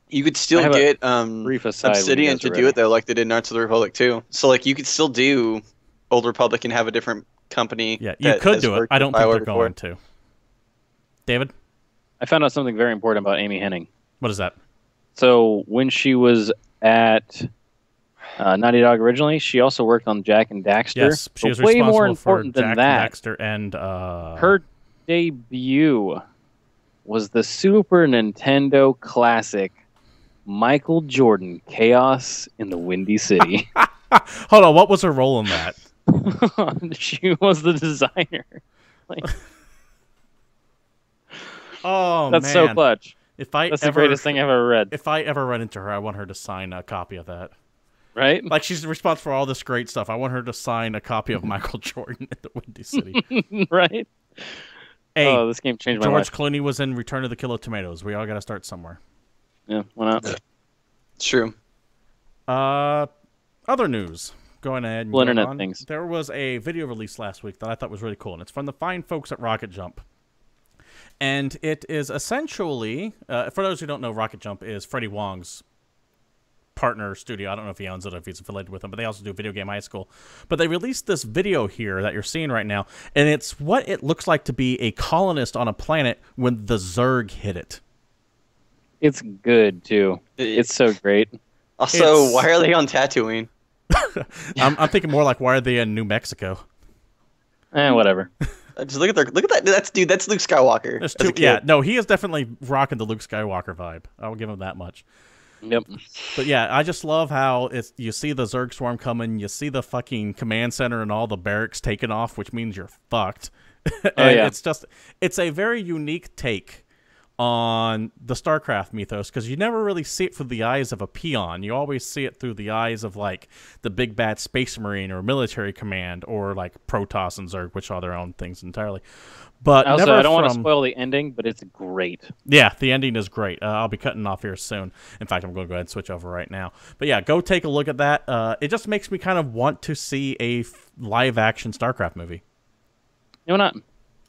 You could still get Obsidian to do it, though, like they did in Knights of the Republic 2. So, like, you could still do Old Republic and have a different company. Yeah, you could do it. I don't think they're going to. David? I found out something very important about Amy Hennig. What is that? So, when she was at Naughty Dog originally, she also worked on Jack and Daxter. Yes, she was way more important than that. Daxter and... her debut was the Super Nintendo classic Michael Jordan, Chaos in the Windy City. Hold on, what was her role in that? She was the designer. Like, oh, that's so clutch. That's the greatest thing I've ever read. If I ever run into her, I want her to sign a copy of that. Right? Like, she's responsible for all this great stuff. I want her to sign a copy of Michael Jordan in the Windy City. Right? Hey, oh, this game changed my life. George Clooney was in Return of the Killer Tomatoes. We all got to start somewhere. Yeah, why not? It's true. Other news. Going ahead. And internet things. There was a video release last week that I thought was really cool, and it's from the fine folks at Rocket Jump. And it is essentially, for those who don't know, Rocket Jump is Freddie Wong's partner studio. I don't know if he owns it or if he's affiliated with them, but they also do Video Game High School. But they released this video here that you're seeing right now, and it's what it looks like to be a colonist on a planet when the Zerg hit it. It's good, too. It's so great. Also, why are they on Tatooine? I'm thinking more like, why are they in New Mexico? Whatever. Just look at that. Dude, that's Luke Skywalker. No, he is definitely rocking the Luke Skywalker vibe. I will give him that much. Yep. But yeah, I just love how you see the Zerg swarm coming, you see the fucking command center and all the barracks taken off, which means you're fucked. It's a very unique take on the StarCraft mythos, because you never really see it through the eyes of a peon. You always see it through the eyes of like the big bad space marine or military command, or like Protoss and Zerg, which are their own things entirely. But also, I don't want to spoil the ending, but it's great. Yeah, the ending is great. I'll be cutting off here soon. In fact, I'm going to go ahead and switch over right now. But yeah, go take a look at that. It just makes me kind of want to see a live action StarCraft movie. No, not.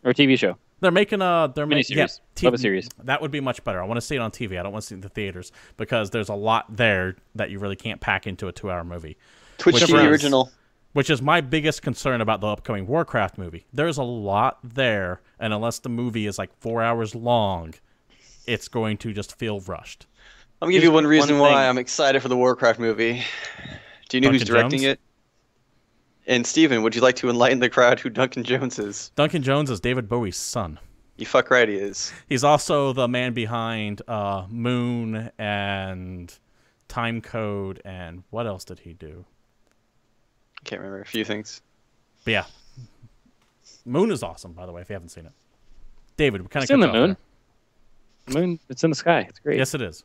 Or a TV show. They're making a series. That would be much better. I want to see it on TV. I don't want to see it in the theaters because there's a lot there that you really can't pack into a 2-hour movie. Twitch the original. Which is my biggest concern about the upcoming Warcraft movie. There's a lot there, and unless the movie is like 4 hours long, it's going to just feel rushed. I'm going to give you one reason why I'm excited for the Warcraft movie. Do you know who's directing it? And Steven, would you like to enlighten the crowd who Duncan Jones is? Duncan Jones is David Bowie's son. You fuck right he is. He's also the man behind Moon and Time Code, and what else did he do? Can't remember. A few things. But yeah. Moon is awesome, by the way, if you haven't seen it. David, we kind of cut off there. Moon, it's in the sky. It's great. Yes, it is.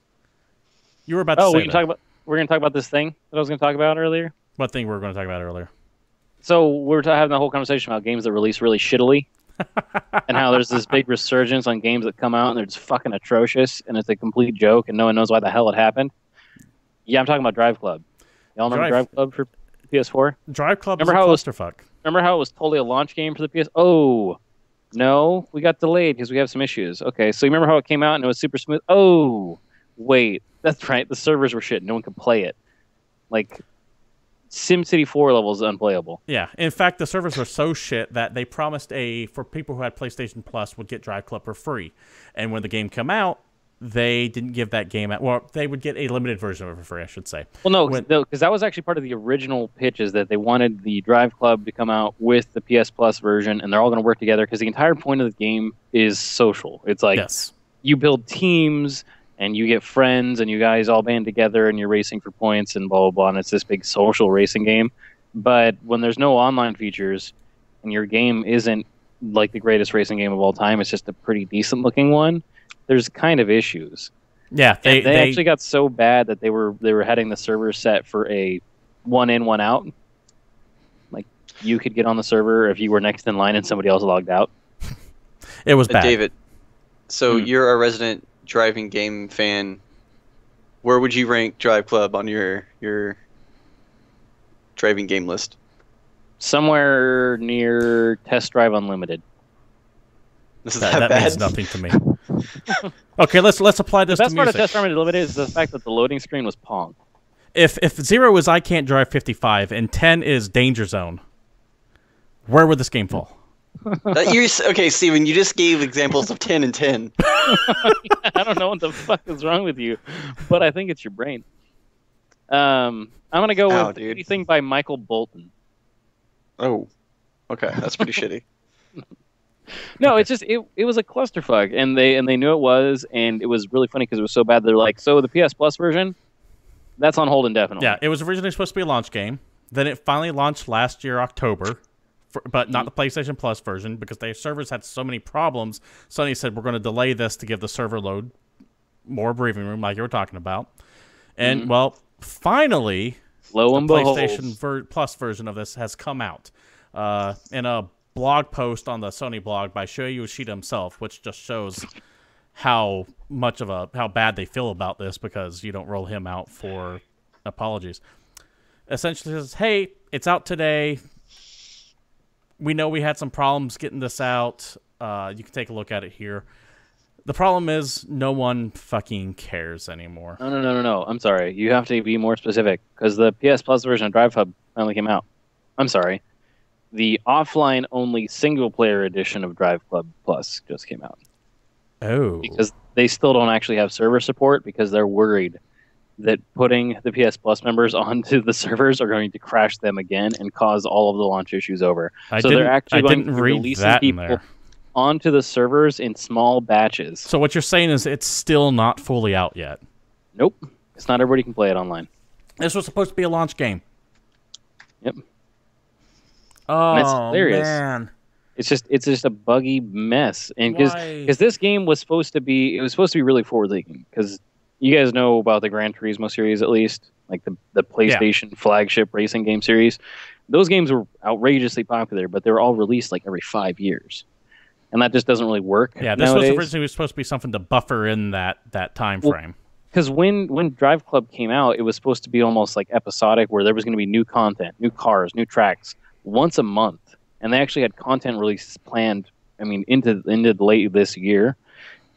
You were about to say we're going to talk about this thing that I was going to talk about earlier. What thing we were going to talk about earlier? So we were having the whole conversation about games that release really shittily and how there's this big resurgence on games that come out and they're just fucking atrocious and it's a complete joke and no one knows why the hell it happened. Yeah, I'm talking about Driveclub. Y'all remember Driveclub for PS4? Driveclub is a clusterfuck. Remember how it was totally a launch game for the PS4? Oh, no. We got delayed because we have some issues. Okay, so you remember how it came out and it was super smooth? Oh, wait. That's right. The servers were shit. No one could play it. Like... SimCity 4 level is unplayable. Yeah. In fact, the servers were so shit that they promised for people who had PlayStation Plus would get DriveClub for free. And when the game came out, they didn't give that game out. Well, they would get a limited version of it for free, I should say. Well, no, because that was actually part of the original pitch is that they wanted the DriveClub to come out with the PS Plus version, and they're all going to work together because the entire point of the game is social. It's like you build teams, and you get friends, and you guys all band together, and you're racing for points, and blah, blah, blah, and it's this big social racing game. But when there's no online features, and your game isn't like the greatest racing game of all time, it's just a pretty decent-looking one, there's kind of issues. Yeah, they actually got so bad that they were having the server set for a one-in, one-out. Like, you could get on the server if you were next in line and somebody else logged out. It was bad. David, so you're a resident... driving game fan, where would you rank DriveClub on your driving game list? Somewhere near Test Drive Unlimited. That means nothing to me. Okay, let's apply this to music. The best part of Test Drive Unlimited is the fact that the loading screen was Pong. If 0 is I Can't Drive 55 and 10 is Danger Zone, where would this game fall? Okay, Steven, you just gave examples of 10 and 10. I don't know what the fuck is wrong with you, but I think it's your brain. I'm going to go with anything by Michael Bolton. Oh, okay. That's pretty shitty. No, it's just, it was a clusterfuck, and they knew it was, and it was really funny because it was so bad. They're like, so the PS Plus version, that's on hold indefinitely. Yeah, it was originally supposed to be a launch game. Then it finally launched last year, October. But not the PlayStation Plus version because their servers had so many problems. Sony said, we're going to delay this to give the server load more breathing room like you were talking about. And, well, finally, the PlayStation Plus version of this has come out. In a blog post on the Sony blog by Shohei Yoshida himself, which just shows how bad they feel about this because you don't roll him out for apologies. Essentially says, hey, it's out today. We know we had some problems getting this out. You can take a look at it here. The problem is no one fucking cares anymore. No. I'm sorry. You have to be more specific because the PS Plus version of DriveClub finally came out. I'm sorry. The offline-only single-player edition of DriveClub Plus just came out. Oh. Because they still don't actually have server support because they're worried that putting the PS Plus members onto the servers are going to crash them again and cause all of the launch issues over. So they're actually going to release people onto the servers in small batches. So what you're saying is it's still not fully out yet. Nope. It's not everybody can play it online. This was supposed to be a launch game. Yep. Oh, it's hilarious. Man. It's just a buggy mess. And because this game was supposed to be really forward-looking because you guys know about the Gran Turismo series, at least, like the PlayStation flagship racing game series. Those games were outrageously popular, but they were all released like every 5 years. And that just doesn't really work nowadays. Was originally supposed to be something to buffer in that time frame. Because when DriveClub came out, it was supposed to be almost like episodic, where there was going to be new content, new cars, new tracks, once a month. And they actually had content releases planned I mean, into late this year.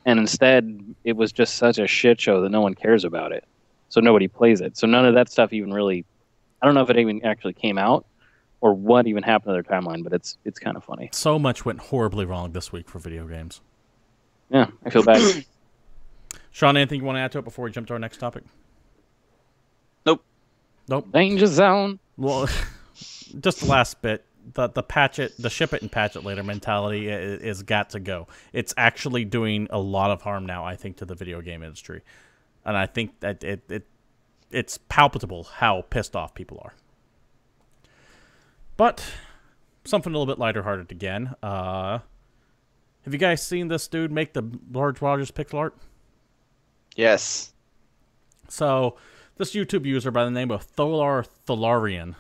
And instead, it was just such a shit show that no one cares about it. So nobody plays it. So none of that stuff even really... I don't know if it even actually came out or what even happened to their timeline, but it's kind of funny. So much went horribly wrong this week for video games. Yeah, I feel bad. Sean, anything you want to add to it before we jump to our next topic? Nope. Nope. Danger zone. Well, just the last bit. The patch it, the ship it and patch it later mentality is got to go. It's actually doing a lot of harm now, I think, to the video game industry, and I think that it's palpable how pissed off people are. But something a little bit lighter hearted again. Have you guys seen this dude make the George Rogers pixel art? Yes. So this YouTube user by the name of Tholar Tholarian.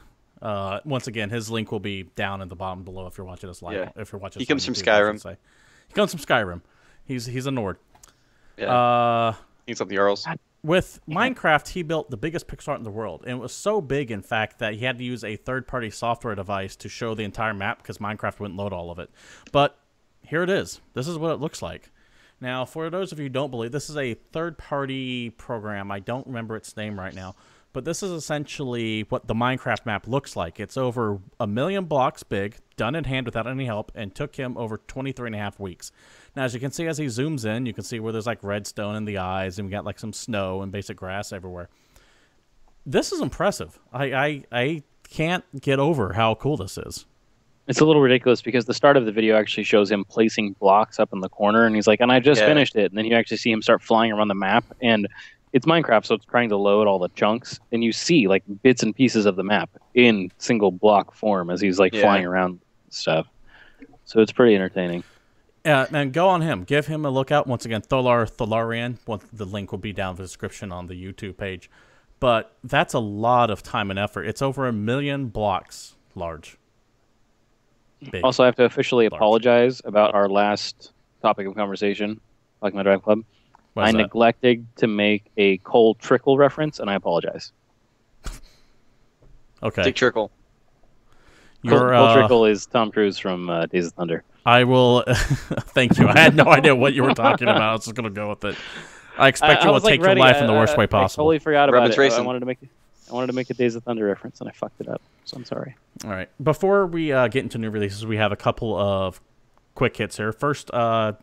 Once again, his link will be down in the bottom below if you're watching this live. Yeah. If you're watching, he comes from Skyrim. He comes from Skyrim. He's a Nord. Yeah. He's up the Urals. With Minecraft, he built the biggest pixel art in the world, and it was so big, in fact, that he had to use a third-party software device to show the entire map because Minecraft wouldn't load all of it. But here it is. This is what it looks like. Now, for those of you who don't believe, this is a third-party program. I don't remember its name right now. But this is essentially what the Minecraft map looks like. It's over 1 million blocks big, done in hand without any help, and took him over 23.5 weeks. Now, as you can see, as he zooms in, you can see where there's like redstone in the eyes, and we got like some snow and basic grass everywhere. This is impressive. I can't get over how cool this is. It's a little ridiculous because the start of the video actually shows him placing blocks up in the corner, and he's like, and I just finished it. And then you actually see him start flying around the map, and... It's Minecraft, so it's trying to load all the chunks, and you see like bits and pieces of the map in single block form as he's like flying around stuff. So it's pretty entertaining. And go on him. Give him a lookout. Once again, Tholar Tholarian. The link will be down in the description on the YouTube page. But that's a lot of time and effort. It's over 1 million blocks large. Big. Also, I have to officially apologize about our last topic of conversation, like my Drive Club. I neglected to make a cold trickle reference, and I apologize. Okay. Dick Trickle. Cold Trickle is Tom Cruise from Days of Thunder. I will... Thank you. I had no idea what you were talking about. I was just going to go with it. I expect you will take your life in the worst way possible. I totally forgot about it. I wanted to make a Days of Thunder reference, and I fucked it up, so I'm sorry. All right. Before we get into new releases, we have a couple of quick hits here. First... a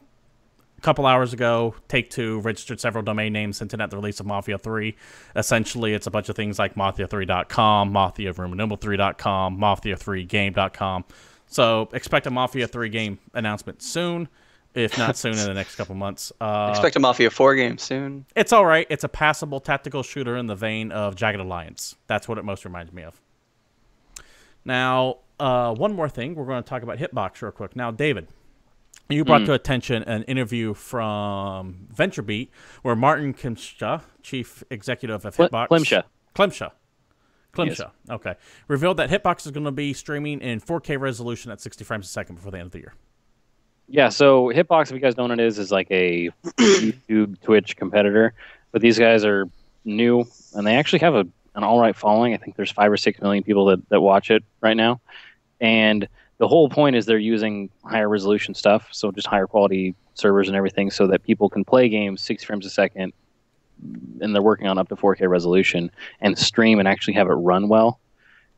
couple hours ago, Take-Two registered several domain names hinting at the release of Mafia 3. Essentially, it's a bunch of things like Mafia3.com, Mafia3.com, Mafia3game.com. So expect a Mafia 3 game announcement soon, if not soon in the next couple months. Expect a Mafia 4 game soon. It's all right. It's a passable tactical shooter in the vein of Jagged Alliance. That's what it most reminds me of. Now, one more thing. We're going to talk about Hitbox real quick. Now, David. You brought to attention an interview from VentureBeat where Martin Klimsha, chief executive of Hitbox... Klimsha. Okay. Revealed that Hitbox is going to be streaming in 4K resolution at 60 frames a second before the end of the year. Yeah, so Hitbox, if you guys know what it is like a YouTube, Twitch competitor. But these guys are new, and they actually have an all-right following. I think there's 5 or 6 million people that watch it right now. And... the whole point is they're using higher resolution stuff, so just higher quality servers and everything, so that people can play games 60 frames a second, and they're working on up to 4K resolution, and stream and actually have it run well.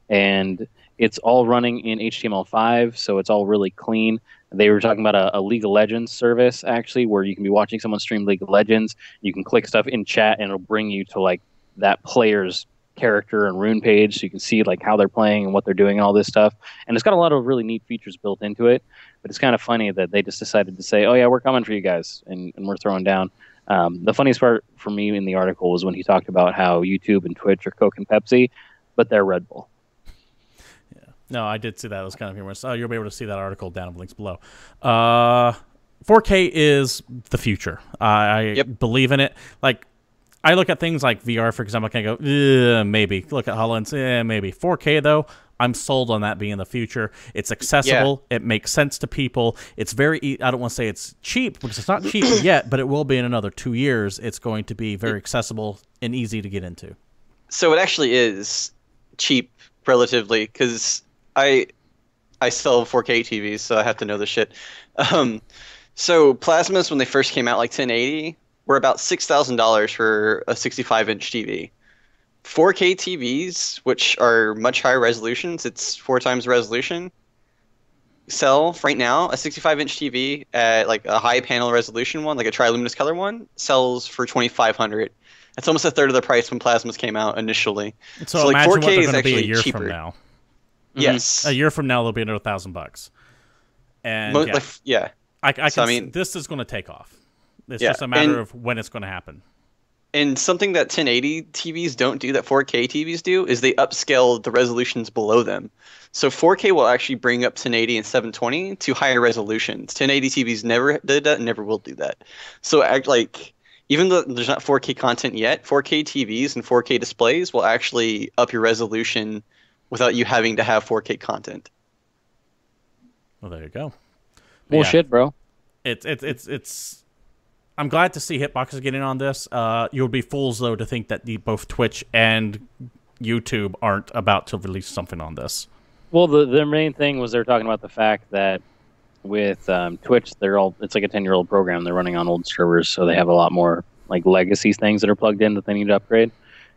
And it's all running in HTML5, so it's all really clean. They were talking about a League of Legends service, actually, where you can be watching someone stream League of Legends. You can click stuff in chat, and it'll bring you to like that player's character and rune page, so you can see like how they're playing and what they're doing and all this stuff. And it's got a lot of really neat features built into it, but it's kind of funny that they just decided to say, oh yeah, we're coming for you guys, and we're throwing down. The funniest part for me in the article was when he talked about how YouTube and Twitch are Coke and Pepsi, but they're Red Bull. Yeah. No, I did see that. It was kind of humorous. Oh, you'll be able to see that article down in the links below. 4K is the future. I believe in it. Like, I look at things like VR, for example, I go, maybe. Look at HoloLens, maybe. 4K, though, I'm sold on that being the future. It's accessible. Yeah. It makes sense to people. It's very, I don't want to say it's cheap, because it's not cheap yet, but it will be in another 2 years. It's going to be very accessible and easy to get into. So it actually is cheap, relatively, because I I still have 4K TVs, so I have to know this shit. So plasmas, when they first came out, like 1080, were about $6,000 for a 65-inch TV. 4K TVs, which are much higher resolutions, it's 4 times resolution, sell right now. A 65-inch TV at like a high panel resolution one, like a triluminous color one, sells for $2,500. That's almost a third of the price when plasmas came out initially. So like 4K is actually cheaper. From now. Mm-hmm. Yes, a year from now they'll be another $1,000 bucks. And most, yeah. Like, yeah, I mean, this is going to take off. It's just a matter of when it's going to happen. And something that 1080 TVs don't do that 4K TVs do is they upscale the resolutions below them. So 4K will actually bring up 1080 and 720 to higher resolutions. 1080 TVs never did that and never will do that. So even though there's not 4K content yet, 4K TVs and 4K displays will actually up your resolution without you having to have 4K content. Well, there you go. Bullshit, bro. It's I'm glad to see Hitbox is getting on this. You'll be fools, though, to think that both Twitch and YouTube aren't about to release something on this. Well, the main thing was they're talking about the fact that with Twitch, it's like a 10-year-old program. They're running on old servers, so they have a lot more like legacy things that are plugged in that they need to upgrade.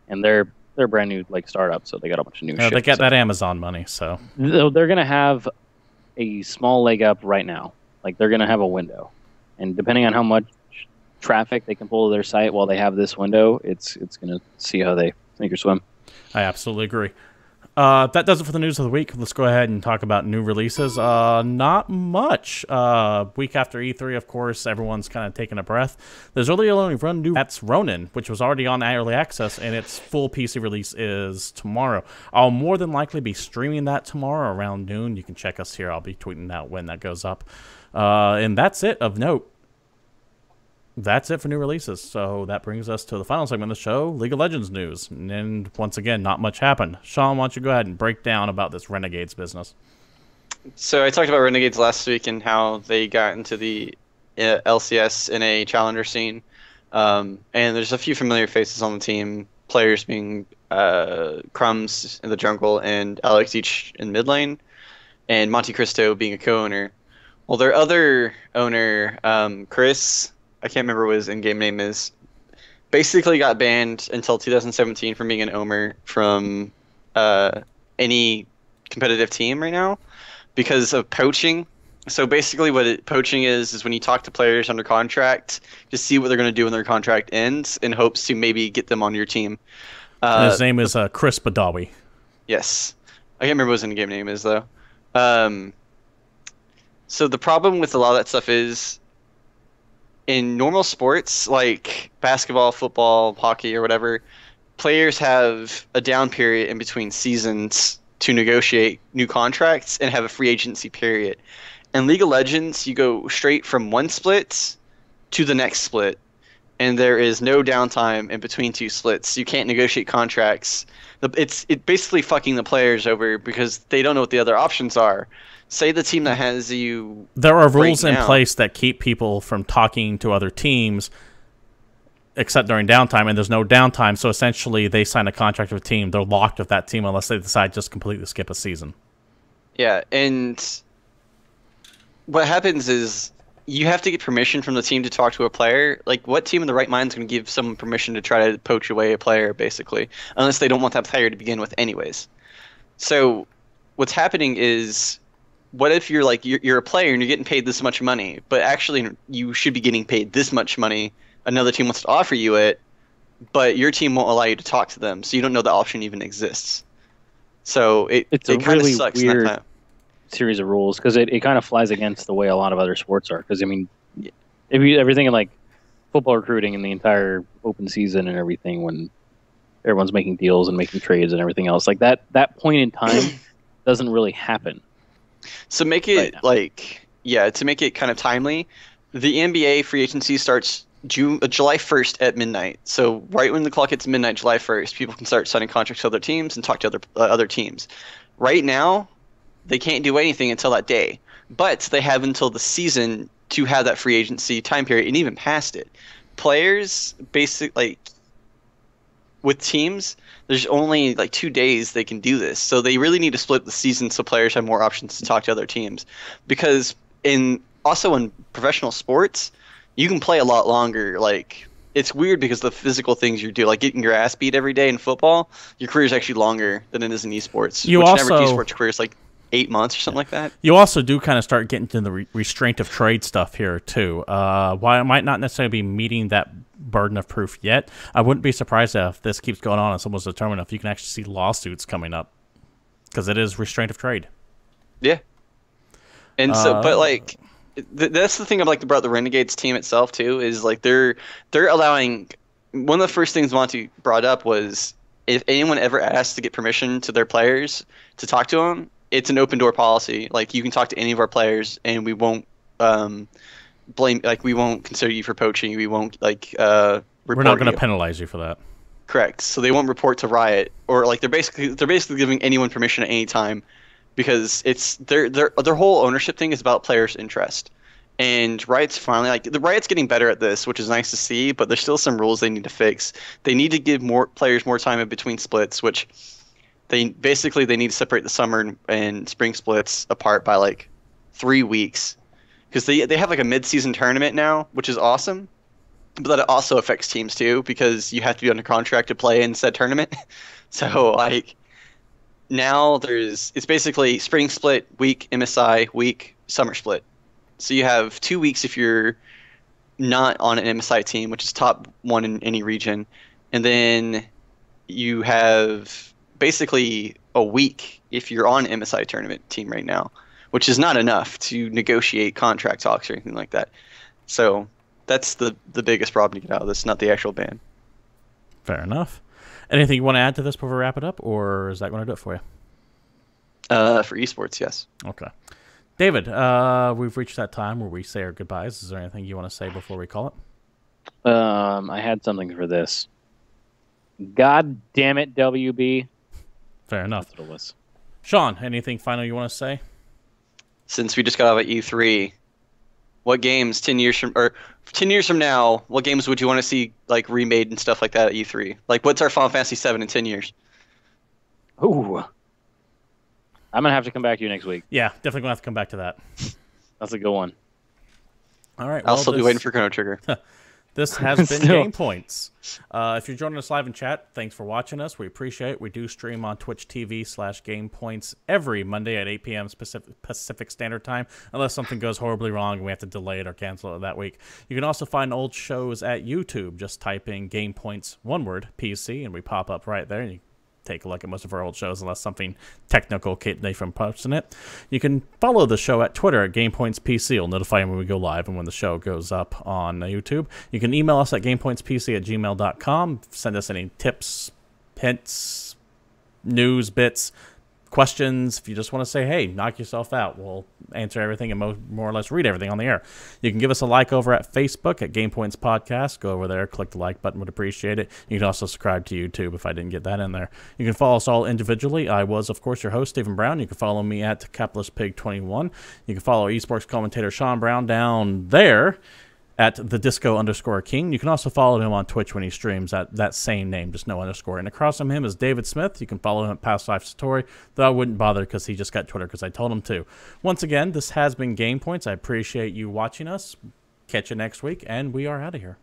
And they're brand new like startup, so they got a bunch of new shit. They got that Amazon money, so they're gonna have a small leg up right now. Like they're gonna have a window, and depending on how much traffic they can pull to their site while they have this window, it's gonna see how they sink or swim. I absolutely agree. That does it for the news of the week. Let's go ahead and talk about new releases. Not much. Week after E3, of course, everyone's kind of taking a breath. There's really only one new. That's Ronin, which was already on early access, and its full PC release is tomorrow. I'll more than likely be streaming that tomorrow around noon. You can check us here. I'll be tweeting out when that goes up. And that's it of note. That's it for new releases. So that brings us to the final segment of the show, League of Legends news. And once again, not much happened. Sean, why don't you go ahead and break down about this Renegades business? So I talked about Renegades last week and how they got into the LCS NA Challenger scene. And there's a few familiar faces on the team, players being Crumbs in the jungle and Alex Deitch in mid lane, and Monte Cristo being a co-owner. Well, their other owner, Chris... I can't remember what his in-game name is, basically got banned until 2017 from being an owner from any competitive team right now because of poaching. So basically what poaching is when you talk to players under contract to see what they're going to do when their contract ends in hopes to maybe get them on your team. His name is Chris Badawi. Yes. I can't remember what his in-game name is, though. So the problem with a lot of that stuff is, in normal sports like basketball, football, hockey, or whatever, players have a down period in between seasons to negotiate new contracts and have a free agency period. In League of Legends, you go straight from one split to the next split, and there is no downtime in between two splits. You can't negotiate contracts. It's basically fucking the players over because they don't know what the other options are. Say the team that has you. There are rules in place that keep people from talking to other teams, except during downtime, and there's no downtime. So essentially, they sign a contract with a team. They're locked with that team unless they decide just completely skip a season. Yeah, and what happens is you have to get permission from the team to talk to a player. Like, what team in the right mind is going to give someone permission to try to poach away a player, basically, unless they don't want that player to begin with, anyways. So what's happening is, what if you're like you're a player and you're getting paid this much money, but actually you should be getting paid this much money. Another team wants to offer you it, but your team won't allow you to talk to them, so you don't know the option even exists. So it kind of sucks. It's a really weird series of rules because it kind of flies against the way a lot of other sports are. Because I mean, everything in like football recruiting and the entire open season and everything, when everyone's making deals and making trades and everything else like that, that point in time doesn't really happen. So make it to make it kind of timely, the NBA free agency starts July 1st at midnight. So right when the clock hits midnight, July 1st, people can start signing contracts to other teams and talk to other teams. Right now, they can't do anything until that day, but they have until the season to have that free agency time period and even past it. Players basically with teams, there's only like 2 days they can do this. So they really need to split the season so players have more options to talk to other teams. Because also in professional sports, you can play a lot longer. Like, it's weird because the physical things you do, like getting your ass beat every day in football, your career is actually longer than it is in esports. You also, an average esports career is like 8 months or something like that. You also do kind of start getting to the restraint of trade stuff here too. While I might not necessarily be meeting that burden of proof yet, I wouldn't be surprised if this keeps going on and someone's determined if you can actually see lawsuits coming up, because it is restraint of trade. Yeah. And so, but like, that's the thing I've like about the Renegades team itself too, is like they're allowing, one of the first things Monty brought up was if anyone ever asks to get permission to their players to talk to them, it's an open door policy. Like, you can talk to any of our players and we won't blame, like, we won't consider you for poaching. We won't like report. We're not going to penalize you for that. Correct. So they won't report to Riot, or like they're basically giving anyone permission at any time, because it's their whole ownership thing is about players' interest. And Riot's finally, like, the Riot's getting better at this, which is nice to see, but there's still some rules they need to fix. They need to give more players more time in between splits, which they need to separate the summer and spring splits apart by like 3 weeks, because they have like a mid-season tournament now, which is awesome, but that also affects teams too, because you have to be under contract to play in said tournament. So like, now it's basically spring split week, MSI week, summer split. So you have 2 weeks if you're not on an MSI team, which is top one in any region, and then you have basically a week if you're on MSI tournament team right now, which is not enough to negotiate contract talks or anything like that. So that's the biggest problem to get out of this, not the actual ban. Fair enough. Anything you want to add to this before we wrap it up, or is that going to do it for you? For esports, yes. Okay. David, we've reached that time where we say our goodbyes. Is there anything you want to say before we call it? I had something for this. God damn it, WB. Fair enough. That's what it was. Sean, anything final you want to say? Since we just got out of E3, what games 10 years from now, what games would you want to see like remade and stuff like that at E3? Like, what's our Final Fantasy VII in 10 years? Ooh. I'm going to have to come back to you next week. Yeah, definitely going to have to come back to that. That's a good one. All right. Well, I'll still be waiting for Chrono Trigger. This has been Game Points. If you're joining us live in chat, thanks for watching us. We appreciate it. We do stream on twitch.tv/GamePoints every Monday at 8 p.m. Pacific Standard Time, unless something goes horribly wrong and we have to delay it or cancel it that week. You can also find old shows at YouTube. Just type in Game Points, one word, PC, and we pop up right there. And you take a look at most of our old shows, unless something technical kept me from posting it. You can follow the show at Twitter at GamePointsPC. It'll notify you when we go live and when the show goes up on YouTube. You can email us at GamePointsPC@gmail.com. Send us any tips, hints, news bits, questions. If you just want to say, hey, knock yourself out, we'll answer everything and more or less read everything on the air. You can give us a like over at Facebook at Game Points Podcast. Go over there, click the like button, would appreciate it. You can also subscribe to YouTube if I didn't get that in there. You can follow us all individually. I was, of course, your host, Stephen Brown. You can follow me at CapitalistPig21. You can follow esports commentator Sean Brown down there at @thedisco_king. You can also follow him on Twitch when he streams at that same name, just no underscore. And across from him is David Smith. You can follow him at Past Life Satori, though I wouldn't bother because he just got Twitter because I told him to. Once again, this has been Game Points. I appreciate you watching us. Catch you next week, and we are out of here.